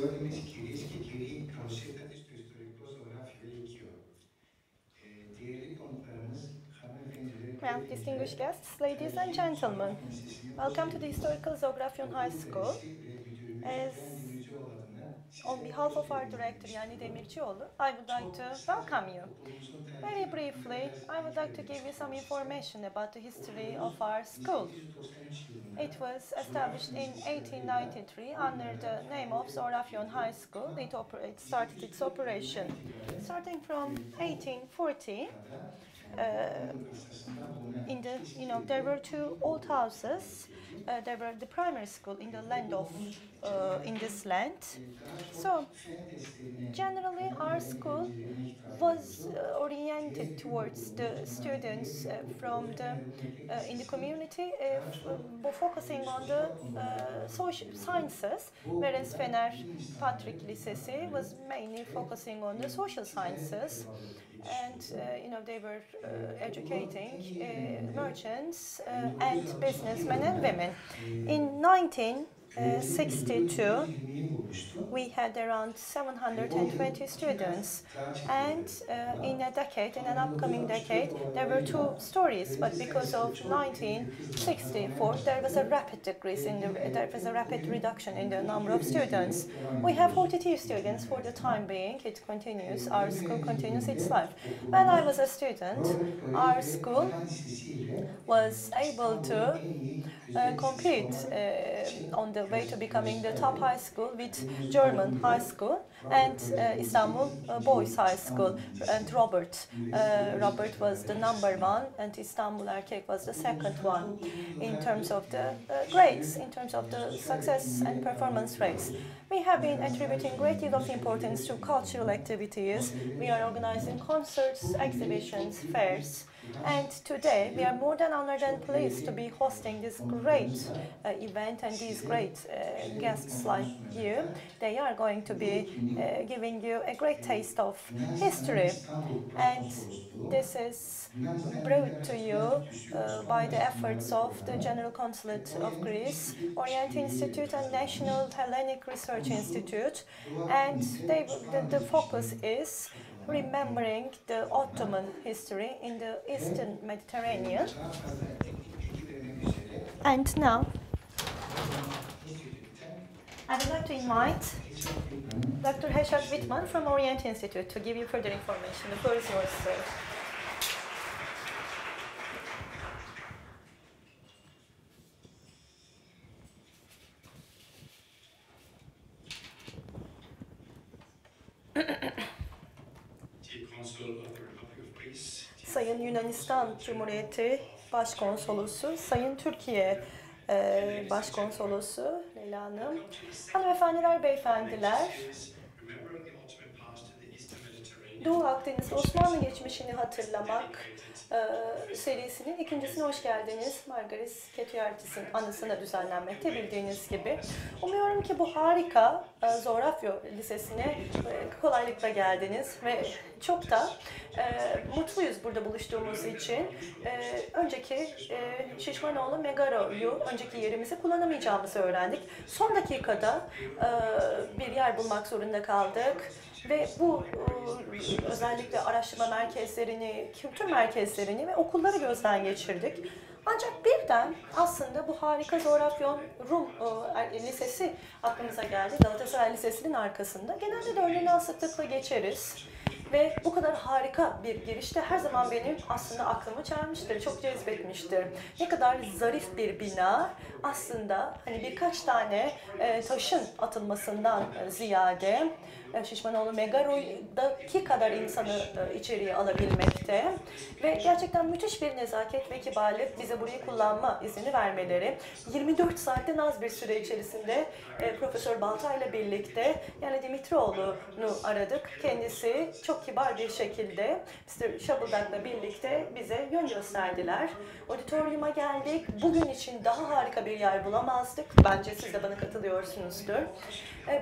Gördüğümüz kirliyiz ki kirlilik prosesinde psikolojik olarak gerekiyor. Değerli konuklarımız, well, distinguished guests, ladies and gentlemen, welcome to the Historical Zografyon High School. As on behalf of our director, Yani Demircioğlu, I would like to welcome you. Very briefly, I would like to give you some information about the history of our school. It was established in 1893 under the name of Zografyon High School. It started its operation starting from 1840. There were two old houses. There were the primary school in the land of in this land. So generally, our school was oriented towards the students from the in the community, focusing on the social sciences, whereas Fener Patrick Lisesi was mainly focusing on the social sciences. And they were educating merchants and businessmen and women. In 1962, we had around 720 students, and in an upcoming decade, there were two stories. But because of 1964, there was a rapid decrease reduction in the number of students. We have 42 students for the time being. It continues. Our school continues its life. When I was a student, our school was able to compete on the way to becoming the top high school with German high school and Istanbul Boys High School, and Robert was the number one and Istanbul Erkek was the second one in terms of the grades, in terms of the success and performance rates. We have been attributing great deal of importance to cultural activities. We are organizing concerts, exhibitions, fairs. And today, we are more than honored and pleased to be hosting this great event and these great guests like you. They are going to be giving you a great taste of history. And this is brought to you by the efforts of the General Consulate of Greece, Orient Institute and National Hellenic Research Institute. And the focus is remembering the Ottoman history in the Eastern Mediterranean. And now, I would like to invite Dr. Heşat Wittmann from Orient Institute to give you further information. The floor is yours, sir. Sayın Yunanistan Cumhuriyeti Başkonsolosu, Sayın Türkiye Başkonsolosu Leyla Hanım, hanımefendiler, beyefendiler, Doğu Akdeniz Osmanlı geçmişini hatırlamak serisinin ikincisine hoş geldiniz. Margaris Ketuyartis'in anısına düzenlenmekte bildiğiniz gibi. Umuyorum ki bu harika Zografyo Lisesi'ne kolaylıkla geldiniz ve çok da mutluyuz burada buluştuğumuz için. Önceki Şişmanoğlu Megaro'yu, önceki yerimizi kullanamayacağımızı öğrendik. Son dakikada bir yer bulmak zorunda kaldık. Ve bu özellikle araştırma merkezlerini, kültür merkezlerini ve okulları gözden geçirdik. Ancak birden aslında bu harika Zografyon Rum Lisesi aklımıza geldi. Galatasaray Lisesi'nin arkasında. Genelde de önünden sıklıkla geçeriz. Ve bu kadar harika bir girişte her zaman benim aslında aklımı çelmiştir, çok cezbetmiştir. Ne kadar zarif bir bina, aslında hani birkaç tane taşın atılmasından ziyade Şişmanoğlu Megaro'daki kadar insanı içeriye alabilmekte ve gerçekten müthiş bir nezaket ve kibarlık bize burayı kullanma izni vermeleri. 24 saatten az bir süre içerisinde Profesör Balta ile birlikte Yani Dimitrioğlu'nu aradık. Kendisi çok kibar bir şekilde Mr. Shubbleback'la birlikte bize yön gösterdiler. Auditorium'a geldik. Bugün için daha harika bir bir yer bulamazdık. Bence siz de bana katılıyorsunuzdur.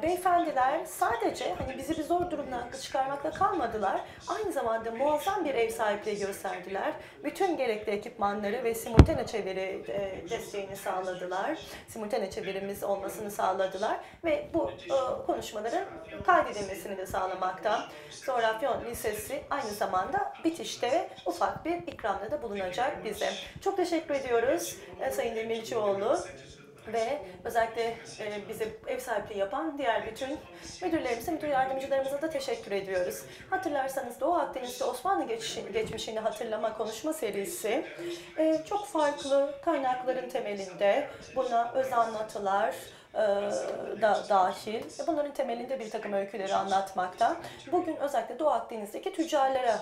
Beyefendiler sadece hani bizi bir zor durumdan çıkarmakla kalmadılar. Aynı zamanda muazzam bir ev sahipliği gösterdiler. Bütün gerekli ekipmanları ve simultane çeviri desteğini sağladılar. Simultane çevirimiz olmasını sağladılar ve bu konuşmaların kaydedilmesini de sağlamakta. Zorafyon Lisesi aynı zamanda bitişte ufak bir ikramda da bulunacak bize. Çok teşekkür ediyoruz Sayın Demircioğlu ve özellikle bize ev sahipliği yapan diğer bütün müdürlerimize, müdür yardımcılarımıza da teşekkür ediyoruz. Hatırlarsanız Doğu Akdeniz'de Osmanlı geçmişini hatırlama konuşma serisi çok farklı kaynakların temelinde, buna öz anlatılar da dahil. Bunların temelinde bir takım öyküleri anlatmakta. Bugün özellikle Doğu Akdeniz'deki tüccarlara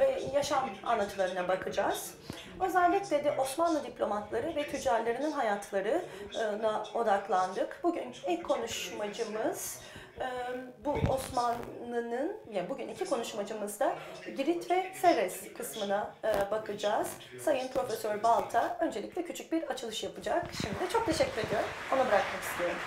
ve yaşam anlatılarına bakacağız. Özellikle de Osmanlı diplomatları ve tüccarlarının hayatlarına odaklandık. Bugün ilk konuşmacımız bu Osmanlı'nın, yani bugün iki konuşmacımızda Girit ve Seres kısmına bakacağız. Sayın Profesör Balta öncelikle küçük bir açılış yapacak. Şimdi çok teşekkür ediyorum. Ona bırakmak istiyorum.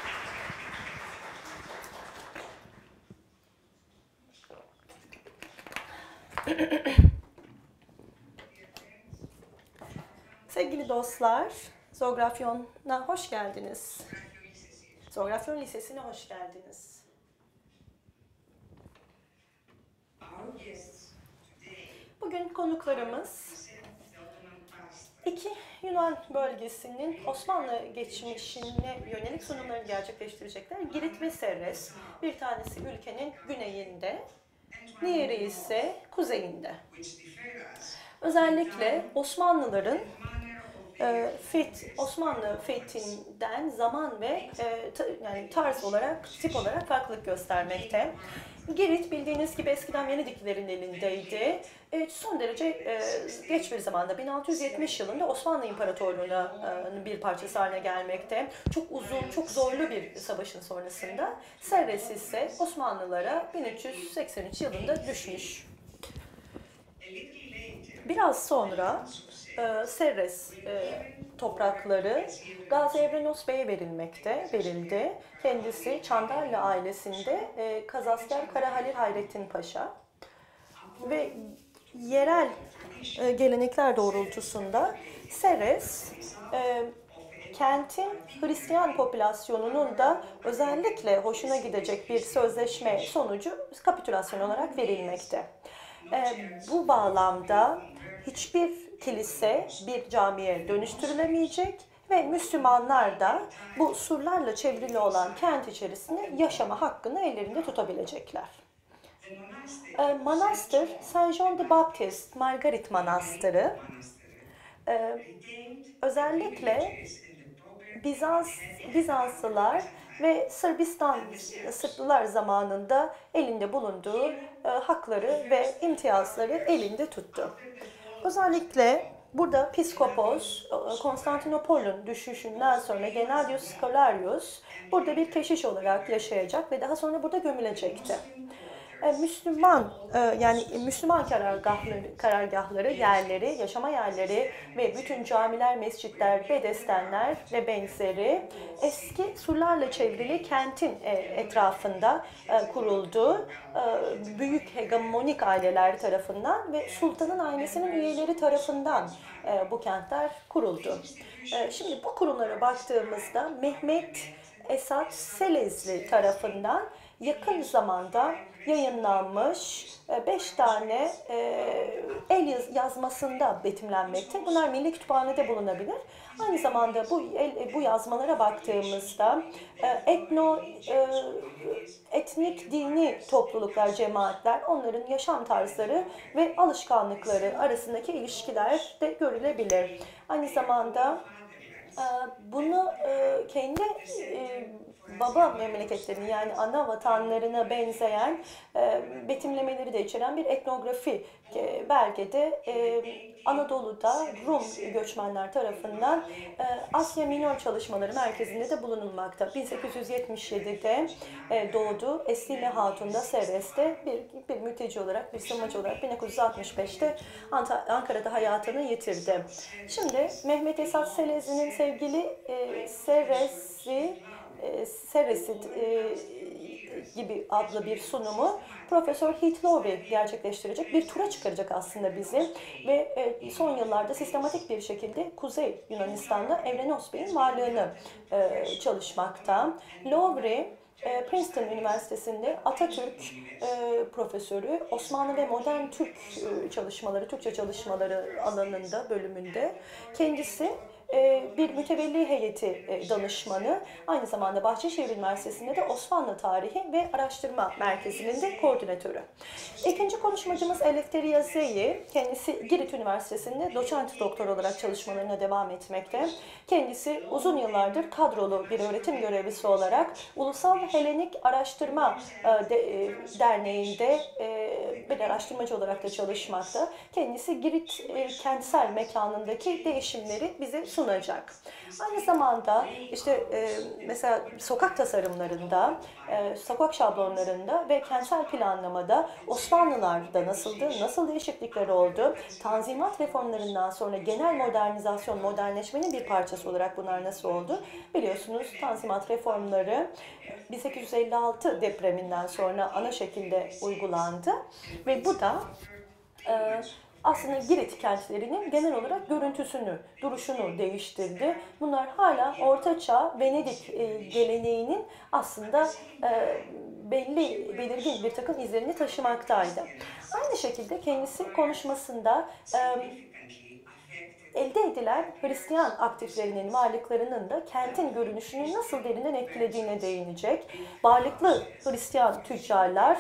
Sevgili dostlar, Zorafyon'a hoş geldiniz. Zorafyon Lisesi'ne hoş geldiniz. Bugün konuklarımız iki Yunan bölgesinin Osmanlı geçmişine yönelik sunumlarını gerçekleştirecekler. Girit ve Serres. Bir tanesi ülkenin güneyinde, diğeri ise kuzeyinde. Özellikle Osmanlıların Osmanlı fethinden zaman ve yani tarz olarak, tip olarak farklılık göstermekte. Girit bildiğiniz gibi eskiden Venediklilerin elindeydi. Son derece geç bir zamanda 1670 yılında Osmanlı İmparatorluğu'nun bir parçası haline gelmekte. Çok uzun, çok zorlu bir savaşın sonrasında. Serres ise Osmanlılara 1383 yılında düşmüş. Biraz sonra Serres toprakları Gazi Evrenos Bey'e verildi. Kendisi Çandarlı ailesinde Kazasker Karahalil Hayrettin Paşa ve yerel gelenekler doğrultusunda Serres kentin Hristiyan popülasyonunun da özellikle hoşuna gidecek bir sözleşme sonucu kapitülasyon olarak verilmekte. Bu bağlamda hiçbir kilise bir camiye dönüştürülemeyecek ve Müslümanlar da bu surlarla çevrili olan kent içerisinde yaşama hakkını ellerinde tutabilecekler. Manastır Saint John the Baptist, Margarit Manastırı özellikle Bizanslılar ve Sırplar zamanında elinde bulunduğu hakları ve imtiyazları elinde tuttu. Özellikle burada Piskopos, Konstantinopol'un düşüşünden sonra Gennadius Scholarius burada bir keşiş olarak yaşayacak ve daha sonra burada gömülecekti. Müslüman karargahları, yerleri, yaşama yerleri ve bütün camiler, mescitler, bedestenler ve benzeri eski surlarla çevrili kentin etrafında kuruldu. Büyük hegemonik aileler tarafından ve sultanın ailesinin üyeleri tarafından bu kentler kuruldu. Şimdi bu kurumlara baktığımızda Mehmet Esat Selezli tarafından yakın zamanda yayınlanmış 5 tane el yazmasında betimlenmekte. Bunlar Milli Kütüphane'de bulunabilir. Aynı zamanda bu yazmalara baktığımızda etnik dini topluluklar, cemaatler, onların yaşam tarzları ve alışkanlıkları arasındaki ilişkiler de görülebilir. Aynı zamanda bunu kendi baba memleketlerini, yani ana vatanlarına benzeyen betimlemeleri de içeren bir etnografi belgede Anadolu'da Rum göçmenler tarafından Asya Minor Çalışmaları Merkezi'nde de bulunulmakta. 1877'de doğdu. Eslime Hatun da Seres'te bir mülteci olarak, bir sığınmacı olarak 1965'te Ankara'da hayatını yitirdi. Şimdi Mehmet Esat Serez'in sevgili Seresi gibi adlı bir sunumu Profesör Heath Lowry gerçekleştirecek, bir tura çıkaracak aslında bizi ve son yıllarda sistematik bir şekilde Kuzey Yunanistan'da Evrenos Bey'in varlığını çalışmakta. Lowry, Princeton Üniversitesi'nde Atatürk Profesörü, Osmanlı ve Modern Türk çalışmaları, Türkçe çalışmaları alanında, bölümünde kendisi bir mütevelli heyeti danışmanı, aynı zamanda Bahçeşehir Üniversitesi'nde de Osmanlı Tarihi ve Araştırma Merkezi'nin de koordinatörü. İkinci konuşmacımız Eleftheria Zeyi, kendisi Girit Üniversitesi'nde doçent doktor olarak çalışmalarına devam etmekte. Kendisi uzun yıllardır kadrolu bir öğretim görevlisi olarak Ulusal Helenik Araştırma Derneği'nde bir araştırmacı olarak da çalışmakta. Kendisi Girit kentsel mekanındaki değişimleri bize sunacak. Aynı zamanda işte mesela sokak tasarımlarında, sokak şablonlarında ve kentsel planlamada Osmanlılar'da nasıldı, nasıl değişiklikler oldu, tanzimat reformlarından sonra genel modernizasyon, modernleşmenin bir parçası olarak bunlar nasıl oldu? Biliyorsunuz tanzimat reformları 1856 depreminden sonra ana şekilde uygulandı ve bu da aslında Girit kentlerinin genel olarak görüntüsünü, duruşunu değiştirdi. Bunlar hala Ortaçağ Venedik geleneğinin aslında belirgin bir takım izlerini taşımaktaydı. Aynı şekilde kendisi konuşmasında elde edilen Hristiyan aktiflerinin varlıklarının da kentin görünüşünü nasıl derinden etkilediğine değinecek. Varlıklı Hristiyan tüccarlar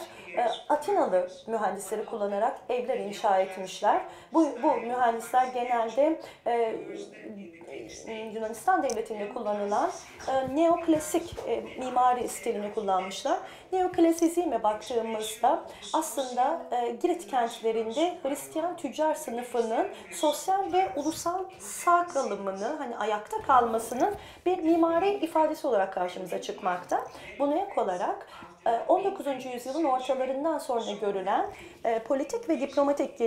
Atinalı mühendisleri kullanarak evler inşa etmişler. Bu mühendisler genelde Yunanistan devletinde kullanılan neoklasik mimari stilini kullanmışlar. Neoklasizme baktığımızda aslında Girit kentlerinde Hristiyan tüccar sınıfının sosyal ve ulusal sağ kalımını, hani ayakta kalmasının bir mimari ifadesi olarak karşımıza çıkmakta. Buna ek olarak 19. yüzyılın ortalarından sonra görülen politik ve diplomatik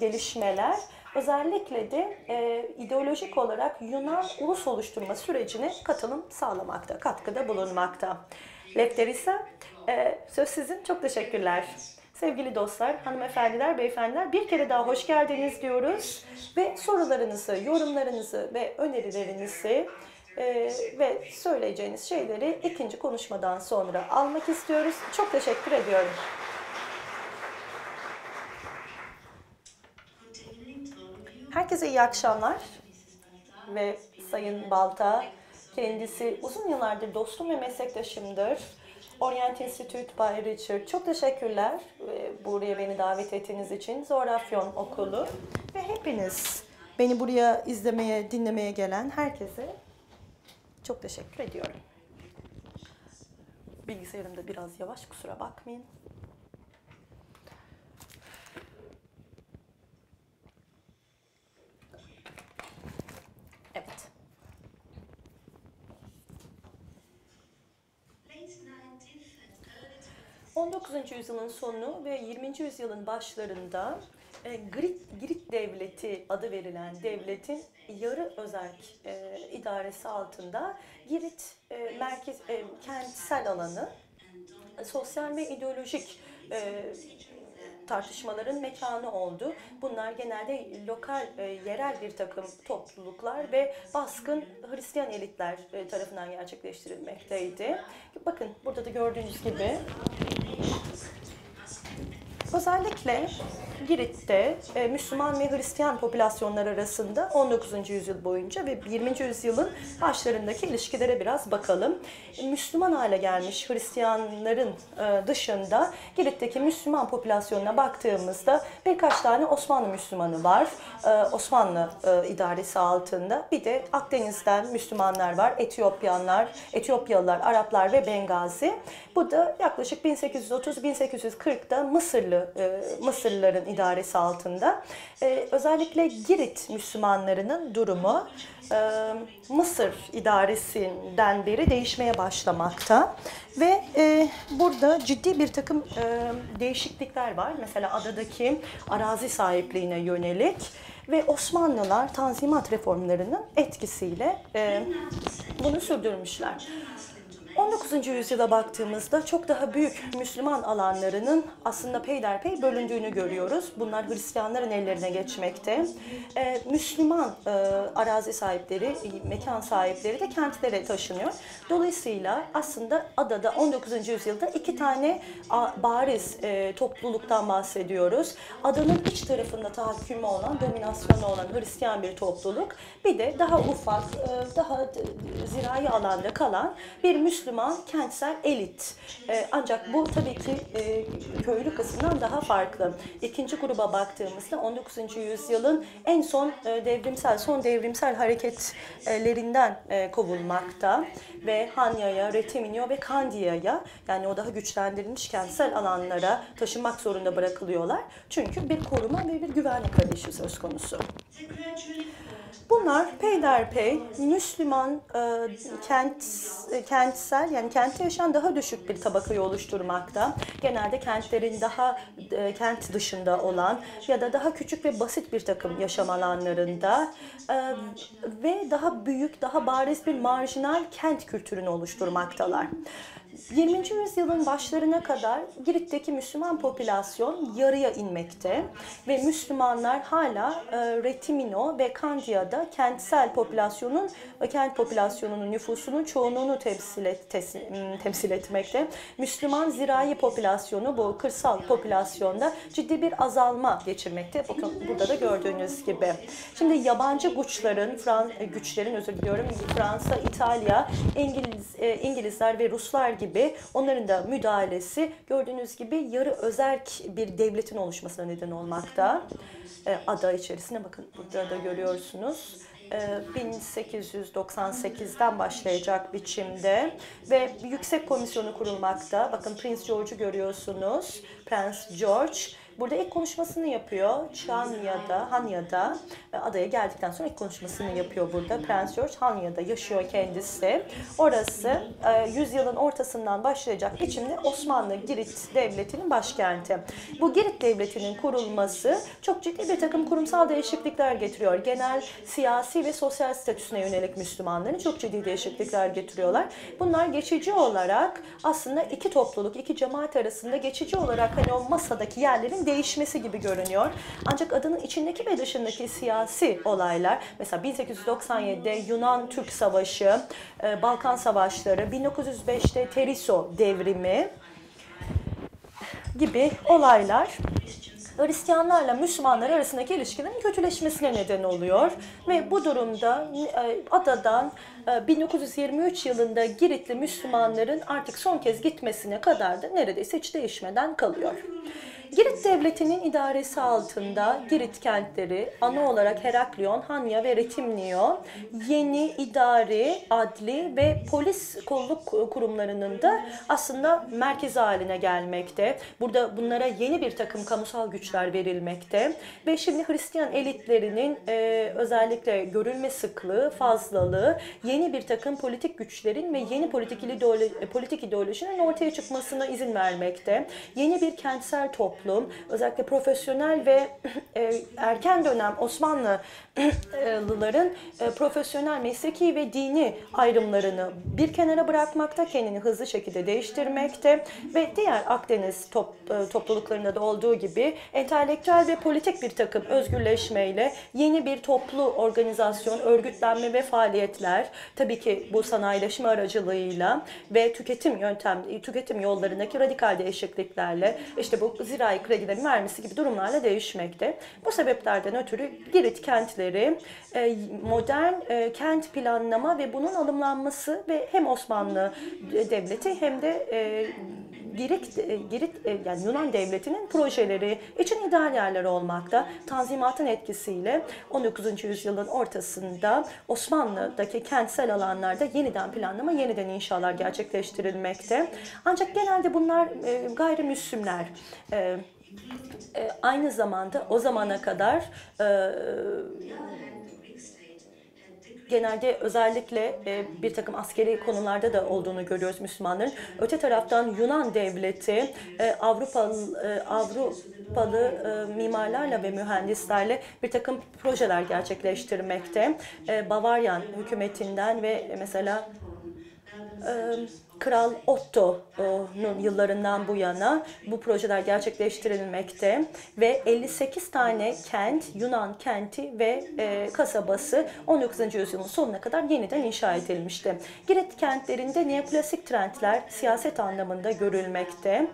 gelişmeler, özellikle de ideolojik olarak Yunan ulus oluşturma sürecine katılım sağlamakta, katkıda bulunmakta. Eleftheria, söz sizin. Çok teşekkürler. Sevgili dostlar, hanımefendiler, beyefendiler, bir kere daha hoş geldiniz diyoruz ve sorularınızı, yorumlarınızı ve önerilerinizi ve söyleyeceğiniz şeyleri ikinci konuşmadan sonra almak istiyoruz. Çok teşekkür ediyorum. Herkese iyi akşamlar ve Sayın Balta, kendisi uzun yıllardır dostum ve meslektaşımdır. Orient Institute by Richard. Çok teşekkürler buraya beni davet ettiğiniz için. Zorafyon Okulu ve hepiniz, beni buraya izlemeye, dinlemeye gelen herkese çok teşekkür ediyorum. Bilgisayarımda biraz yavaş, kusura bakmayın. Evet. Late 19. yüzyılın sonu ve 20. yüzyılın başlarında Girit Devleti adı verilen devletin yarı özerk idaresi altında Girit kentsel alanı sosyal ve ideolojik tartışmaların mekanı oldu. Bunlar genelde lokal, yerel bir takım topluluklar ve baskın Hristiyan elitler tarafından gerçekleştirilmekteydi. Bakın burada da gördüğünüz gibi özellikle Girit'te Müslüman ve Hristiyan popülasyonlar arasında 19. yüzyıl boyunca ve 20. yüzyılın başlarındaki ilişkilere biraz bakalım. Müslüman hale gelmiş Hristiyanların dışında Girit'teki Müslüman popülasyonuna baktığımızda birkaç tane Osmanlı Müslümanı var. Osmanlı idaresi altında. Bir de Akdeniz'den Müslümanlar var. Etiyopyalılar, Araplar ve Bengazi. Bu da yaklaşık 1830-1840'da Mısırlı Mısırlı, Mısırlıların idaresi altında. Özellikle Girit Müslümanlarının durumu Mısır idaresinden beri değişmeye başlamakta. Ve burada ciddi bir takım değişiklikler var. Mesela adadaki arazi sahipliğine yönelik ve Osmanlılar Tanzimat reformlarının etkisiyle bunu sürdürmüşler. 19. yüzyıla baktığımızda çok daha büyük Müslüman alanlarının aslında peyderpey bölündüğünü görüyoruz. Bunlar Hristiyanların ellerine geçmekte. Müslüman arazi sahipleri, mekan sahipleri de kentlere taşınıyor. Dolayısıyla aslında adada 19. yüzyılda iki tane bariz topluluktan bahsediyoruz. Adanın iç tarafında tahakkümü olan, dominasyonu olan Hristiyan bir topluluk. Bir de daha ufak, daha zirai alanda kalan bir Müslüman kentsel elit. Ancak bu tabii ki köylü kısmından daha farklı. İkinci gruba baktığımızda 19. yüzyılın en son devrimsel hareketlerinden kovulmakta ve Hanya'ya, Reteminio ve Kandiya'ya, yani o daha güçlendirilmiş kentsel alanlara taşınmak zorunda bırakılıyorlar. Çünkü bir koruma ve bir güvenlik arayışı söz konusu. Bunlar peyderpey Müslüman kentsel, yani kentte yaşayan daha düşük bir tabakayı oluşturmakta. Genelde kentlerin daha kent dışında olan ya da daha küçük ve basit bir takım yaşam alanlarında ve daha büyük, daha bariz bir marjinal kent kültürünü oluşturmaktalar. 20. yüzyılın başlarına kadar Girit'teki Müslüman popülasyon yarıya inmekte ve Müslümanlar hala Retimino ve Kandiya'da kent popülasyonunun nüfusunun çoğunluğunu temsil etmekte. Müslüman zirai popülasyonu bu kırsal popülasyonda ciddi bir azalma geçirmekte. Bakın burada da gördüğünüz gibi. Şimdi yabancı güçlerin Fransa, İtalya, İngilizler ve Ruslar gibi onların da müdahalesi gördüğünüz gibi yarı özerk bir devletin oluşmasına neden olmakta. Ada içerisine bakın burada da görüyorsunuz. 1898'den başlayacak biçimde ve yüksek komisyonu kurulmakta. Bakın Prince George'u görüyorsunuz. Prens George burada ilk konuşmasını yapıyor. Hanya'da adaya geldikten sonra ilk konuşmasını yapıyor burada. Prens George Hanya'da yaşıyor kendisi. Orası yüzyılın ortasından başlayacak biçimde Osmanlı Girit Devleti'nin başkenti. Bu Girit Devleti'nin kurulması çok ciddi bir takım kurumsal değişiklikler getiriyor. Genel siyasi ve sosyal statüsüne yönelik Müslümanların çok ciddi değişiklikler getiriyorlar. Bunlar geçici olarak aslında iki topluluk, iki cemaat arasında geçici olarak hani o masadaki yerlerin değişmesi gibi görünüyor. Ancak adanın içindeki ve dışındaki siyasi olaylar, mesela 1897'de Yunan-Türk Savaşı, Balkan Savaşları, 1905'te Teriso Devrimi gibi olaylar Hristiyanlarla Müslümanlar arasındaki ilişkilerin kötüleşmesine neden oluyor. Ve bu durumda adadan 1923 yılında Giritli Müslümanların artık son kez gitmesine kadar da neredeyse hiç değişmeden kalıyor. Girit Devleti'nin idaresi altında Girit kentleri ana olarak Heraklion, Hanya ve Retimnio yeni idari, adli ve polis kolluk kurumlarının da aslında merkezi haline gelmekte. Burada bunlara yeni bir takım kamusal güçler verilmekte ve şimdi Hristiyan elitlerinin özellikle görülme sıklığı, fazlalığı yeni bir takım politik güçlerin ve yeni politik ideolojinin ortaya çıkmasına izin vermekte. Yeni bir kentsel toplum, özellikle profesyonel ve erken dönem Osmanlıların profesyonel, mesleki ve dini ayrımlarını bir kenara bırakmakta, kendini hızlı şekilde değiştirmekte ve diğer Akdeniz topluluklarında da olduğu gibi entelektüel ve politik bir takım özgürleşmeyle yeni bir toplu organizasyon, örgütlenme ve faaliyetler, tabii ki bu sanayileşme aracılığıyla ve tüketim yollarındaki radikal değişikliklerle, işte bu zirai kredinin vermesi gibi durumlarla değişmekte. Bu sebeplerden ötürü Girit kentleri modern kent planlama ve bunun alımlanması ve hem Osmanlı Devleti hem de yani Yunan Devleti'nin projeleri için ideal yerler olmakta. Tanzimatın etkisiyle 19. yüzyılın ortasında Osmanlı'daki kentsel alanlarda yeniden planlama, yeniden inşalar gerçekleştirilmekte. Ancak genelde bunlar gayrimüslimler Aynı zamanda o zamana kadar genelde özellikle bir takım askeri konularda da olduğunu görüyoruz Müslümanların. Öte taraftan Yunan devleti Avrupalı mimarlarla ve mühendislerle bir takım projeler gerçekleştirmekte. Bavaryan hükümetinden ve mesela Kral Otto'nun yıllarından bu yana bu projeler gerçekleştirilmekte ve 58 tane kent, Yunan kenti ve kasabası 19. yüzyılın sonuna kadar yeniden inşa edilmişti. Girit kentlerinde neoklasik trendler siyaset anlamında görülmekte.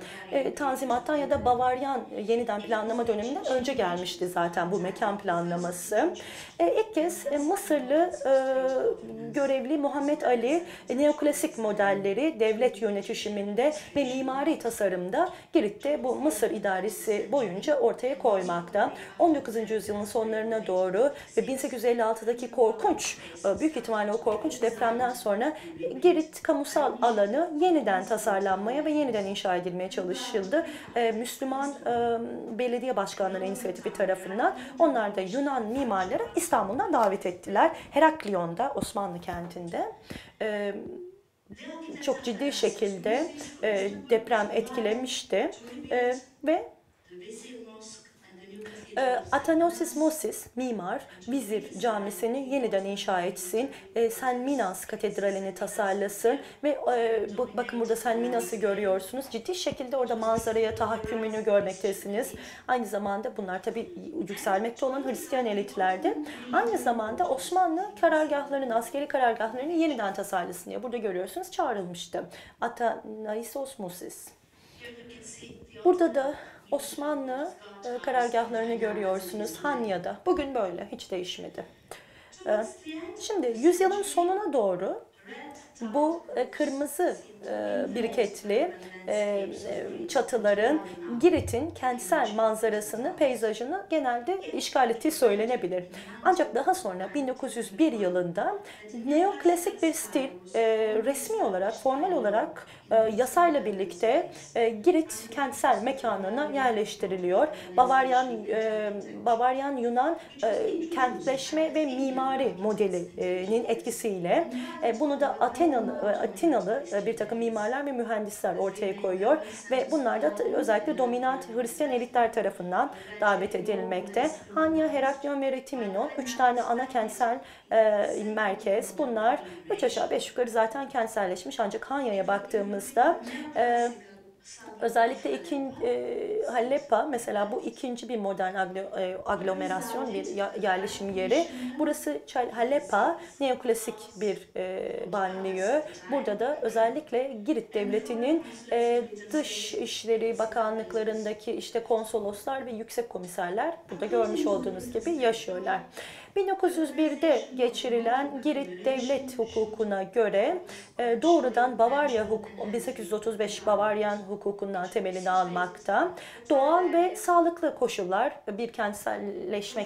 Tanzimat'tan ya da Bavaryan yeniden planlama döneminden önce gelmişti zaten bu mekan planlaması. İlk kez Mısırlı görevli Muhammed Ali neoklasik modelleri devlet yönetişiminde ve mimari tasarımda Girit'te bu Mısır idaresi boyunca ortaya koymakta. 19. yüzyılın sonlarına doğru ve 1856'daki korkunç, büyük ihtimalle o korkunç depremden sonra Girit kamusal alanı yeniden tasarlanmaya ve yeniden inşa edilmeye çalışıldı. Müslüman belediye başkanları inisiyatifi tarafından, onlar da Yunan mimarları İstanbul'dan davet ettiler. Heraklion'da, Osmanlı kentinde çok ciddi şekilde deprem etkilemişti ve Athanasios Mosis, mimar, Vizir Camisi'ni yeniden inşa etsin, Sen Minas Katedrali'ni tasarlasın ve bakın burada Sen Minas'ı görüyorsunuz. Ciddi şekilde orada manzaraya tahakkümünü görmektesiniz. Aynı zamanda bunlar tabii yükselmekte olan Hristiyan elitlerdi. Aynı zamanda Osmanlı karargahlarının, askeri karargahlarının yeniden tasarlasın diye burada görüyorsunuz çağrılmıştı. Athanasios Mosis. Burada da Osmanlı karargahlarını görüyorsunuz Hanya'da. Bugün böyle, hiç değişmedi. Şimdi yüzyılın sonuna doğru bu kırmızı biriketli çatıların Girit'in kentsel manzarasını, peyzajını genelde işgal ettiği söylenebilir. Ancak daha sonra 1901 yılında neoklasik bir stil resmi olarak, formal olarak yasayla birlikte Girit kentsel mekanına yerleştiriliyor. Bavaryan Yunan kentleşme ve mimari modelinin etkisiyle bunu da Atinalı bir takım mimarlar ve mühendisler ortaya koyuyor ve bunlar da özellikle dominant Hristiyan elitler tarafından davet edilmekte. Hanya, Heraklion ve Ritimino, 3 tane ana kentsel merkez. Bunlar 3 aşağı 5 yukarı zaten kentselleşmiş, ancak Hanya'ya baktığımızda özellikle Haleppa mesela, bu ikinci bir modern aglomerasyon, bir yerleşim yeri. Burası Haleppa, neoklasik bir banliyö. Burada da özellikle Girit Devleti'nin dış işleri bakanlıklarındaki işte konsoloslar ve yüksek komiserler burada görmüş olduğunuz gibi yaşıyorlar. 1901'de geçirilen Girit devlet hukukuna göre doğrudan Bavarya hukuku, 1835 Bavaryan hukukundan temelini almakta. Doğal ve sağlıklı koşullar bir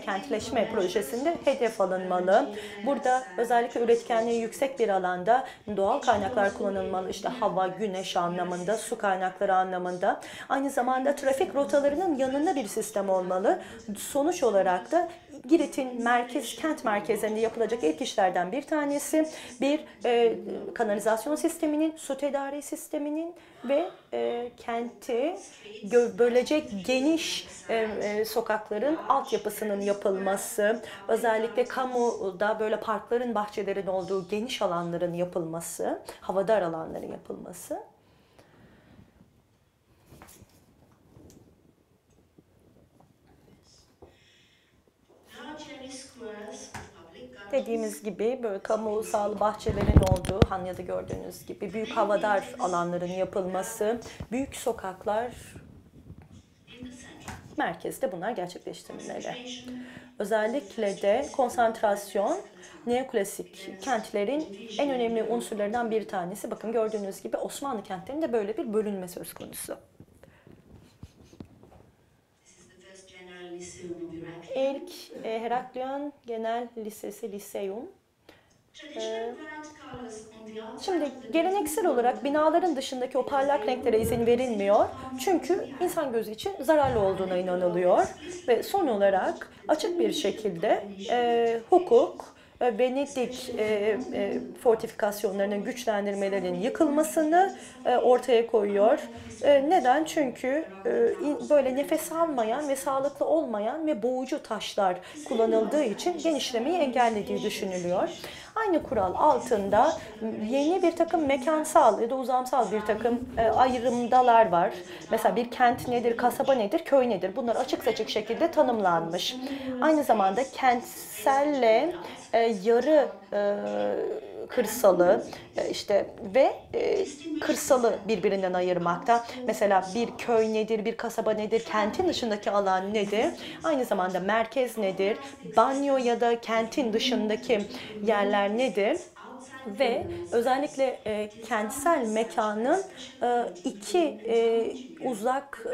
kentleşme projesinde hedef alınmalı. Burada özellikle üretkenliği yüksek bir alanda doğal kaynaklar kullanılmalı. İşte hava, güneş anlamında, su kaynakları anlamında. Aynı zamanda trafik rotalarının yanında bir sistem olmalı. Sonuç olarak da Girit'in kent merkezlerinde yapılacak ilk işlerden bir tanesi bir kanalizasyon sisteminin, su tedariği sisteminin ve kenti bölecek geniş sokakların altyapısının yapılması, özellikle kamuda böyle parkların, bahçelerin olduğu geniş alanların yapılması, havadar alanların yapılması. Dediğimiz gibi böyle kamusal bahçelerin olduğu, Hanya'da gördüğünüz gibi büyük havadar alanların yapılması, büyük sokaklar, merkezde bunlar gerçekleştirilmeli. Özellikle de konsantrasyon neoklasik kentlerin en önemli unsurlarından bir tanesi. Bakın gördüğünüz gibi Osmanlı kentlerinde böyle bir bölünme söz konusu. İlk Heraklion Genel Lisesi, Liseum Şimdi geleneksel olarak binaların dışındaki o parlak renklere izin verilmiyor. Çünkü insan gözü için zararlı olduğuna inanılıyor. Ve son olarak açık bir şekilde hukuk, Venedik fortifikasyonlarının güçlendirmelerinin yıkılmasını ortaya koyuyor. Neden? Çünkü böyle nefes almayan ve sağlıklı olmayan ve boğucu taşlar kullanıldığı için genişlemeyi engellediği düşünülüyor. Aynı kural altında yeni bir takım mekansal ya da uzamsal bir takım ayrımdalar var. Mesela bir kent nedir, kasaba nedir, köy nedir? Bunlar açık seçik şekilde tanımlanmış. Aynı zamanda kentselle yarı kırsalı işte ve kırsalı birbirinden ayırmakta. Mesela bir köy nedir, bir kasaba nedir, kentin dışındaki alan nedir? Aynı zamanda merkez nedir, banyo ya da kentin dışındaki yerler nedir? Ve özellikle kentsel mekanın iki uzak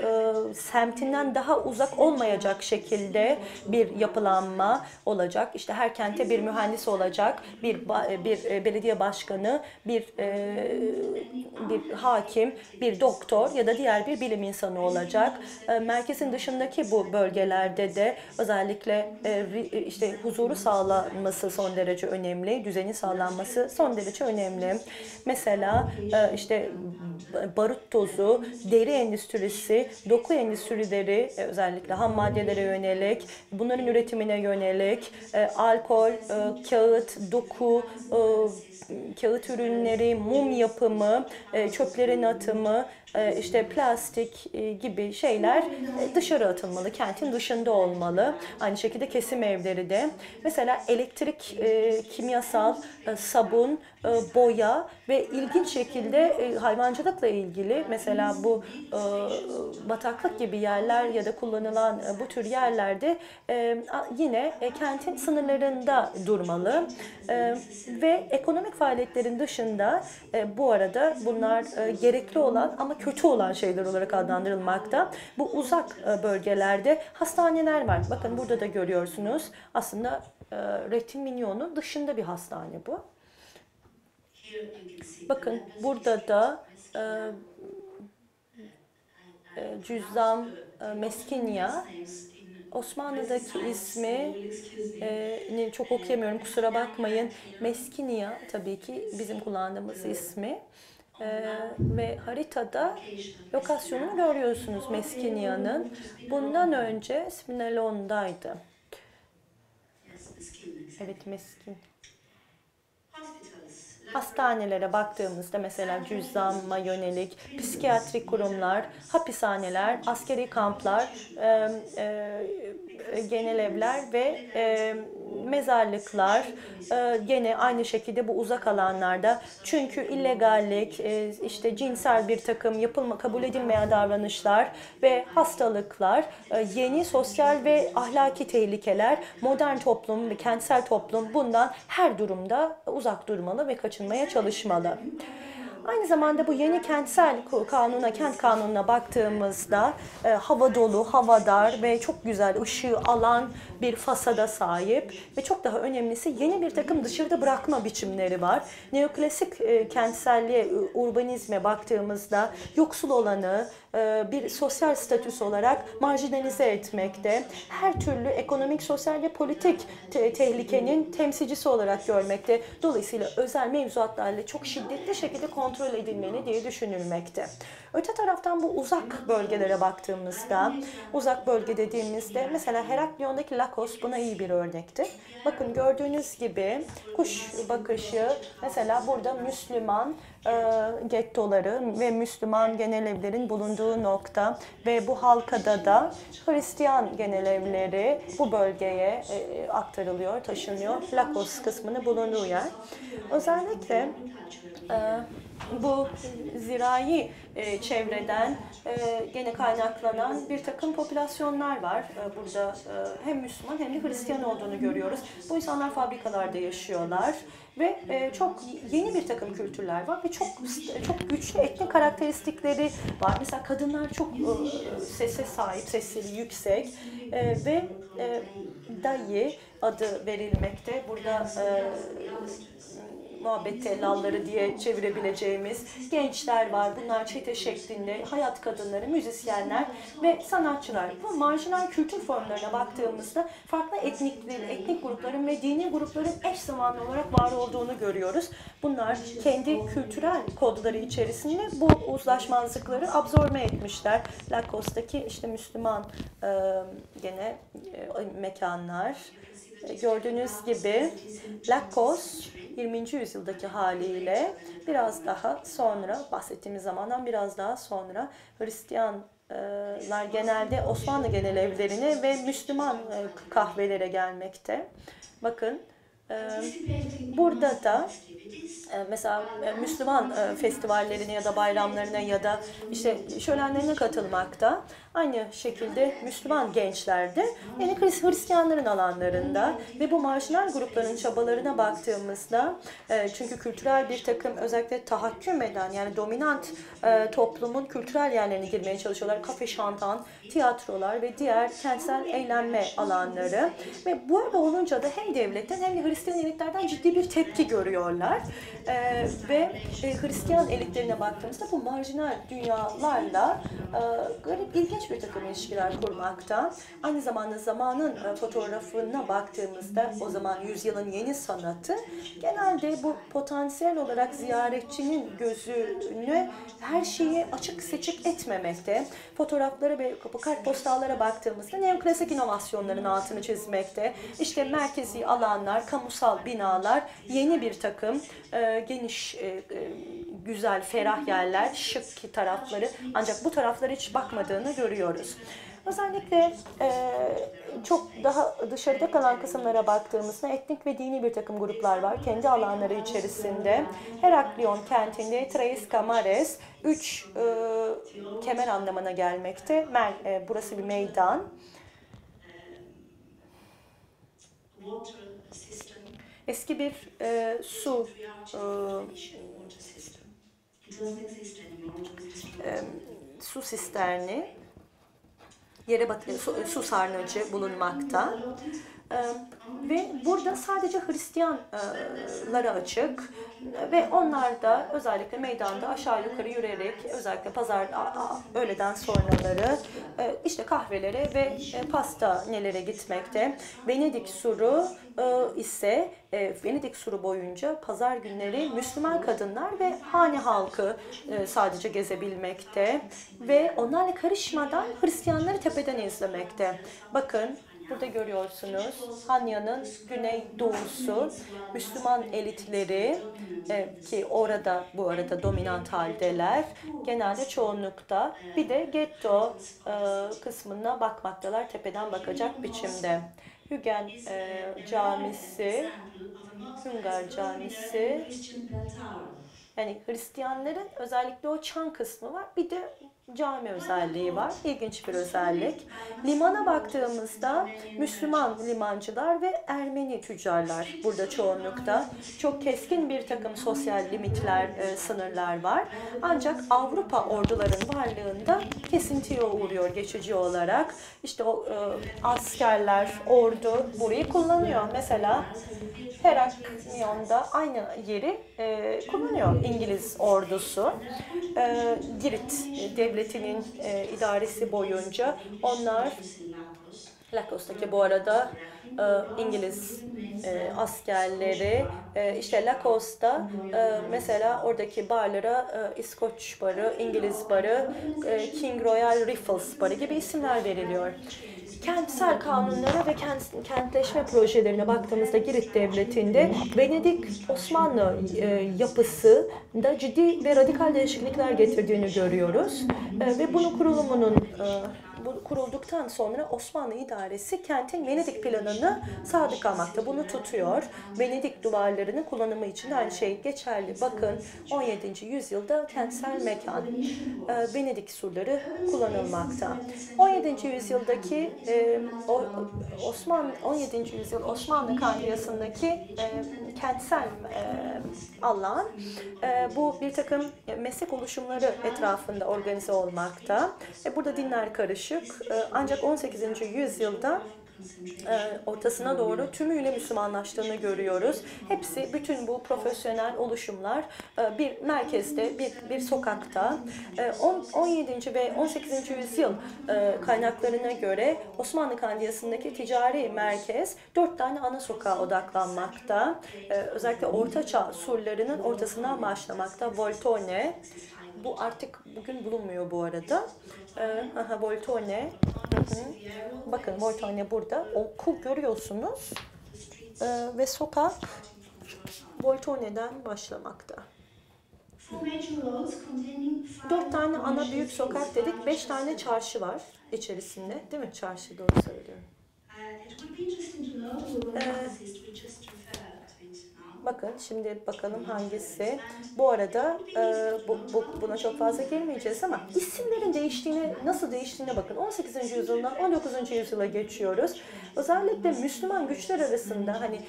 semtinden daha uzak olmayacak şekilde bir yapılanma olacak. İşte her kente bir mühendis olacak, bir belediye başkanı, bir hakim, bir doktor ya da diğer bir bilim insanı olacak. Merkezin dışındaki bu bölgelerde de özellikle işte huzuru sağlanması son derece önemli, düzenin sağlanması son derece önemli. Mesela işte barut tozu, deri endüstrisi, doku endüstrileri, özellikle ham maddelere yönelik, bunların üretimine yönelik, alkol, kağıt, doku, kağıt ürünleri, mum yapımı, çöplerin atımı, işte plastik gibi şeyler dışarı atılmalı, kentin dışında olmalı. Aynı şekilde kesim evleri de. Mesela elektrik, kimyasal, sabun, boya ve ilginç şekilde hayvancılıkla ilgili mesela bu bataklık gibi yerler ya da kullanılan bu tür yerlerde yine kentin sınırlarında durmalı ve ekonomik faaliyetlerin dışında bu arada bunlar gerekli olan ama kötü olan şeyler olarak adlandırılmakta. Bu uzak bölgelerde hastaneler var. Bakın burada da görüyorsunuz. Aslında Retignon'un dışında bir hastane bu. Bakın burada da Cüzzam Meskinya. Osmanlı'daki ismini çok okuyamıyorum, kusura bakmayın. Meskinya tabii ki bizim kullandığımız ismi. Ve haritada lokasyonunu görüyorsunuz Meskinya'nın. Bundan önce Spinalon'daydı. Evet, meskin. Hastanelere baktığımızda mesela cüzzama yönelik psikiyatrik kurumlar, hapishaneler, askeri kamplar, genel evler ve mezarlıklar gene aynı şekilde bu uzak alanlarda. Çünkü illegallik, işte cinsel bir takım kabul edilmeyen davranışlar ve hastalıklar, yeni sosyal ve ahlaki tehlikeler, modern toplum ve kentsel toplum bundan her durumda uzak durmalı ve kaçınmaya çalışmalı. Aynı zamanda bu yeni kentsel kanuna, kent kanununa baktığımızda hava dolu, hava dar ve çok güzel ışığı alan bir fasada sahip ve çok daha önemlisi yeni bir takım dışarıda bırakma biçimleri var. Neoklasik kentselliğe, urbanizme baktığımızda yoksul olanı bir sosyal statüs olarak marjinalize etmekte, her türlü ekonomik, sosyal ve politik tehlikenin temsilcisi olarak görmekte. Dolayısıyla özel mevzuatlarla çok şiddetli şekilde kontrol edilmeli diye düşünülmekte. Öte taraftan bu uzak bölgelere baktığımızda, uzak bölge dediğimizde mesela Heraklion'daki Lakos buna iyi bir örnektir. Bakın gördüğünüz gibi kuş bakışı, mesela burada Müslüman gettoları ve Müslüman genel evlerin bulunduğu nokta ve bu halkada da Hristiyan genel evleri bu bölgeye aktarılıyor, taşınıyor. Lakos kısmının bulunduğu yer. Özellikle bu zirai çevreden gene kaynaklanan bir takım popülasyonlar var. Burada hem Müslüman hem de Hristiyan olduğunu görüyoruz. Bu insanlar fabrikalarda yaşıyorlar. Ve çok yeni bir takım kültürler var ve çok güçlü etnik karakteristikleri var. Mesela kadınlar çok sese sahip, sesleri yüksek ve dayı adı verilmekte. Burada muhabbet tellalları diye çevirebileceğimiz gençler var. Bunlar çete şeklinde hayat kadınları, müzisyenler ve sanatçılar. Bu marjinal kültür formlarına baktığımızda farklı etnik grupların ve dini grupların eş zamanlı olarak var olduğunu görüyoruz. Bunlar kendi kültürel kodları içerisinde bu uzlaşmazlıkları absorbe etmişler. Lacoste'daki işte Müslüman gene mekanlar. Gördüğünüz gibi Lacoste 20. yüzyıldaki haliyle biraz daha sonra, bahsettiğimiz zamandan biraz daha sonra Hristiyanlar genelde Osmanlı genel evlerine ve Müslüman kahvelere gelmekte. Bakın burada da mesela Müslüman festivallerine ya da bayramlarına ya da işte şölenlerine katılmakta. Aynı şekilde Müslüman gençler de yani Hristiyanların alanlarında ve bu marjinal grupların çabalarına baktığımızda çünkü kültürel bir takım özellikle tahakküm eden yani dominant toplumun kültürel yerlerine girmeye çalışıyorlar. Kafe, şantan, tiyatrolar ve diğer kentsel eğlenme alanları ve böyle olunca da hem devletten hem de Hristiyan elitlerden ciddi bir tepki görüyorlar ve Hristiyan elitlerine baktığımızda bu marjinal dünyalarla garip ilginç bir takım ilişkiler kurmakta. Aynı zamanda zamanın fotoğrafına baktığımızda o zaman yüzyılın yeni sanatı genelde bu potansiyel olarak ziyaretçinin gözünü her şeyi açık seçik etmemekte. Fotoğraflara ve kartpostallara baktığımızda neoklasik inovasyonların altını çizmekte. İşte merkezi alanlar, kamusal binalar, yeni bir takım geniş, güzel, ferah yerler, şık tarafları ancak bu taraflara hiç bakmadığını görüyoruz. Özellikle çok daha dışarıda kalan kısımlara baktığımızda etnik ve dini bir takım gruplar var. Kendi alanları içerisinde Heraklion kentinde Tres Camares, 3 kemer anlamına gelmekte. Burası bir meydan. Eski bir su su sisterni, yere batıran su sarnıcı bulunmakta. Ve burada sadece Hristiyanlara açık ve onlar da özellikle meydanda aşağı yukarı yürüyerek özellikle pazar öğleden sonraları işte kahvelere ve pastanelere gitmekte. Venedik Suru ise Venedik Suru boyunca pazar günleri Müslüman kadınlar ve hane halkı sadece gezebilmekte ve onlarla karışmadan Hristiyanları tepeden izlemekte. Bakın. Burada görüyorsunuz Hanya'nın güneydoğusu, Müslüman elitleri ki orada bu arada dominant haldeler genelde çoğunlukta. Bir de getto kısmına bakmaktalar tepeden bakacak biçimde. Hügen camisi, Hüngar camisi yani Hristiyanların özellikle o çan kısmı var. Bir de cami özelliği var. İlginç bir özellik. Limana baktığımızda Müslüman limancılar ve Ermeni tüccarlar burada çoğunlukta. Çok keskin bir takım sosyal limitler, sınırlar var. Ancak Avrupa orduların varlığında kesintiye uğruyor geçici olarak. İşte o askerler, ordu burayı kullanıyor. Mesela Heraklion'da aynı yeri kullanıyor İngiliz ordusu. Girit devletinin idaresi boyunca onlar Lacoste'daki bu arada İngiliz askerleri işte Lacoste'da mesela oradaki barlara İskoç barı, İngiliz barı, King Royal Rifles barı gibi isimler veriliyor. Kentsel kanunlara ve kentleşme projelerine baktığımızda Girit Devleti'nde Venedik Osmanlı yapısında ciddi ve radikal değişiklikler getirdiğini görüyoruz. Ve bunun kurulduktan sonra Osmanlı idaresi kentin Venedik planına sadık kalmakta. Bunu tutuyor. Venedik duvarlarının kullanımı için aynı şey geçerli. Bakın 17. yüzyılda kentsel mekan Venedik surları kullanılmakta. 17. yüzyıldaki Osmanlı 17. yüzyıl Osmanlı kahyasındaki kentsel alan bu bir takım meslek oluşumları etrafında organize olmakta. Burada dinler karışık. Ancak 18. yüzyılda ortasına doğru tümüyle Müslümanlaştığını görüyoruz. Hepsi, bütün bu profesyonel oluşumlar bir merkezde, bir sokakta. 17. ve 18. yüzyıl kaynaklarına göre Osmanlı Kandiyası'ndaki ticari merkez 4 tane ana sokağa odaklanmakta. Özellikle ortaçağ surlarının ortasından başlamakta. Voltone, bu artık bugün bulunmuyor bu arada. Voltone. Bakın Voltone burada. Oku görüyorsunuz. Ve sokak Voltone'den başlamakta. 4 tane ana büyük sokak dedik. 5 tane çarşı var içerisinde. Değil mi? Çarşı, doğru söylüyorum. Bakın şimdi bakalım hangisi. Bu arada buna çok fazla girmeyeceğiz ama isimlerin değiştiğine, nasıl değiştiğine bakın. 18. yüzyıldan 19. yüzyıla geçiyoruz. Özellikle Müslüman güçler arasında, hani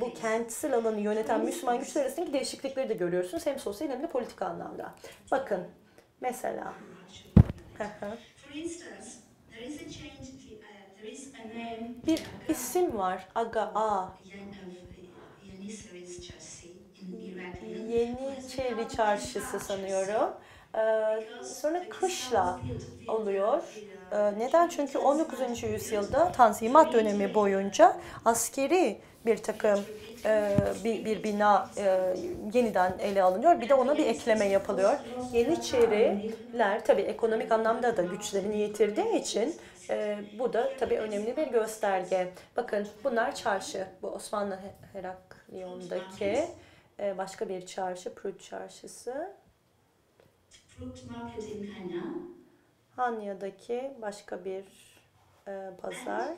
bu kentsel alanı yöneten Müslüman güçler arasındaki değişiklikleri de görüyorsunuz. Hem sosyal hem de politik anlamda. Bakın mesela. Bir isim var. Aga. Yeniçeri Çarşısı sanıyorum. Sonra Kışla oluyor. Neden? Çünkü 19. yüzyılda Tanzimat dönemi boyunca askeri bir takım bir bina yeniden ele alınıyor. Bir de ona bir ekleme yapılıyor. Yeniçeriler tabii ekonomik anlamda da güçlerini yitirdiği için bu da tabii önemli bir gösterge. Bakın bunlar çarşı. Bu Osmanlı Heraklion'daki başka bir çarşı. Prut Çarşısı. Hanya'daki başka bir pazar.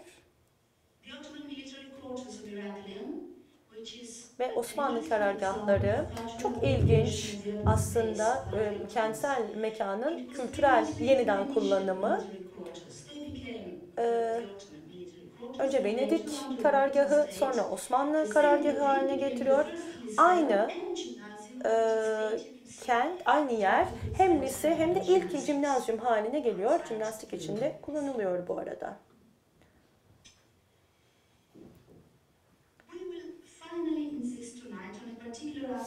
Ve Osmanlı karargahları çok ilginç aslında, kentsel mekanın kültürel yeniden kullanımı. Önce Venedik karargahı, sonra Osmanlı karargahı haline getiriyor. Aynı kent, aynı yer hem lise hem de ilk cimnazyum haline geliyor. Cimnastik içinde kullanılıyor bu arada.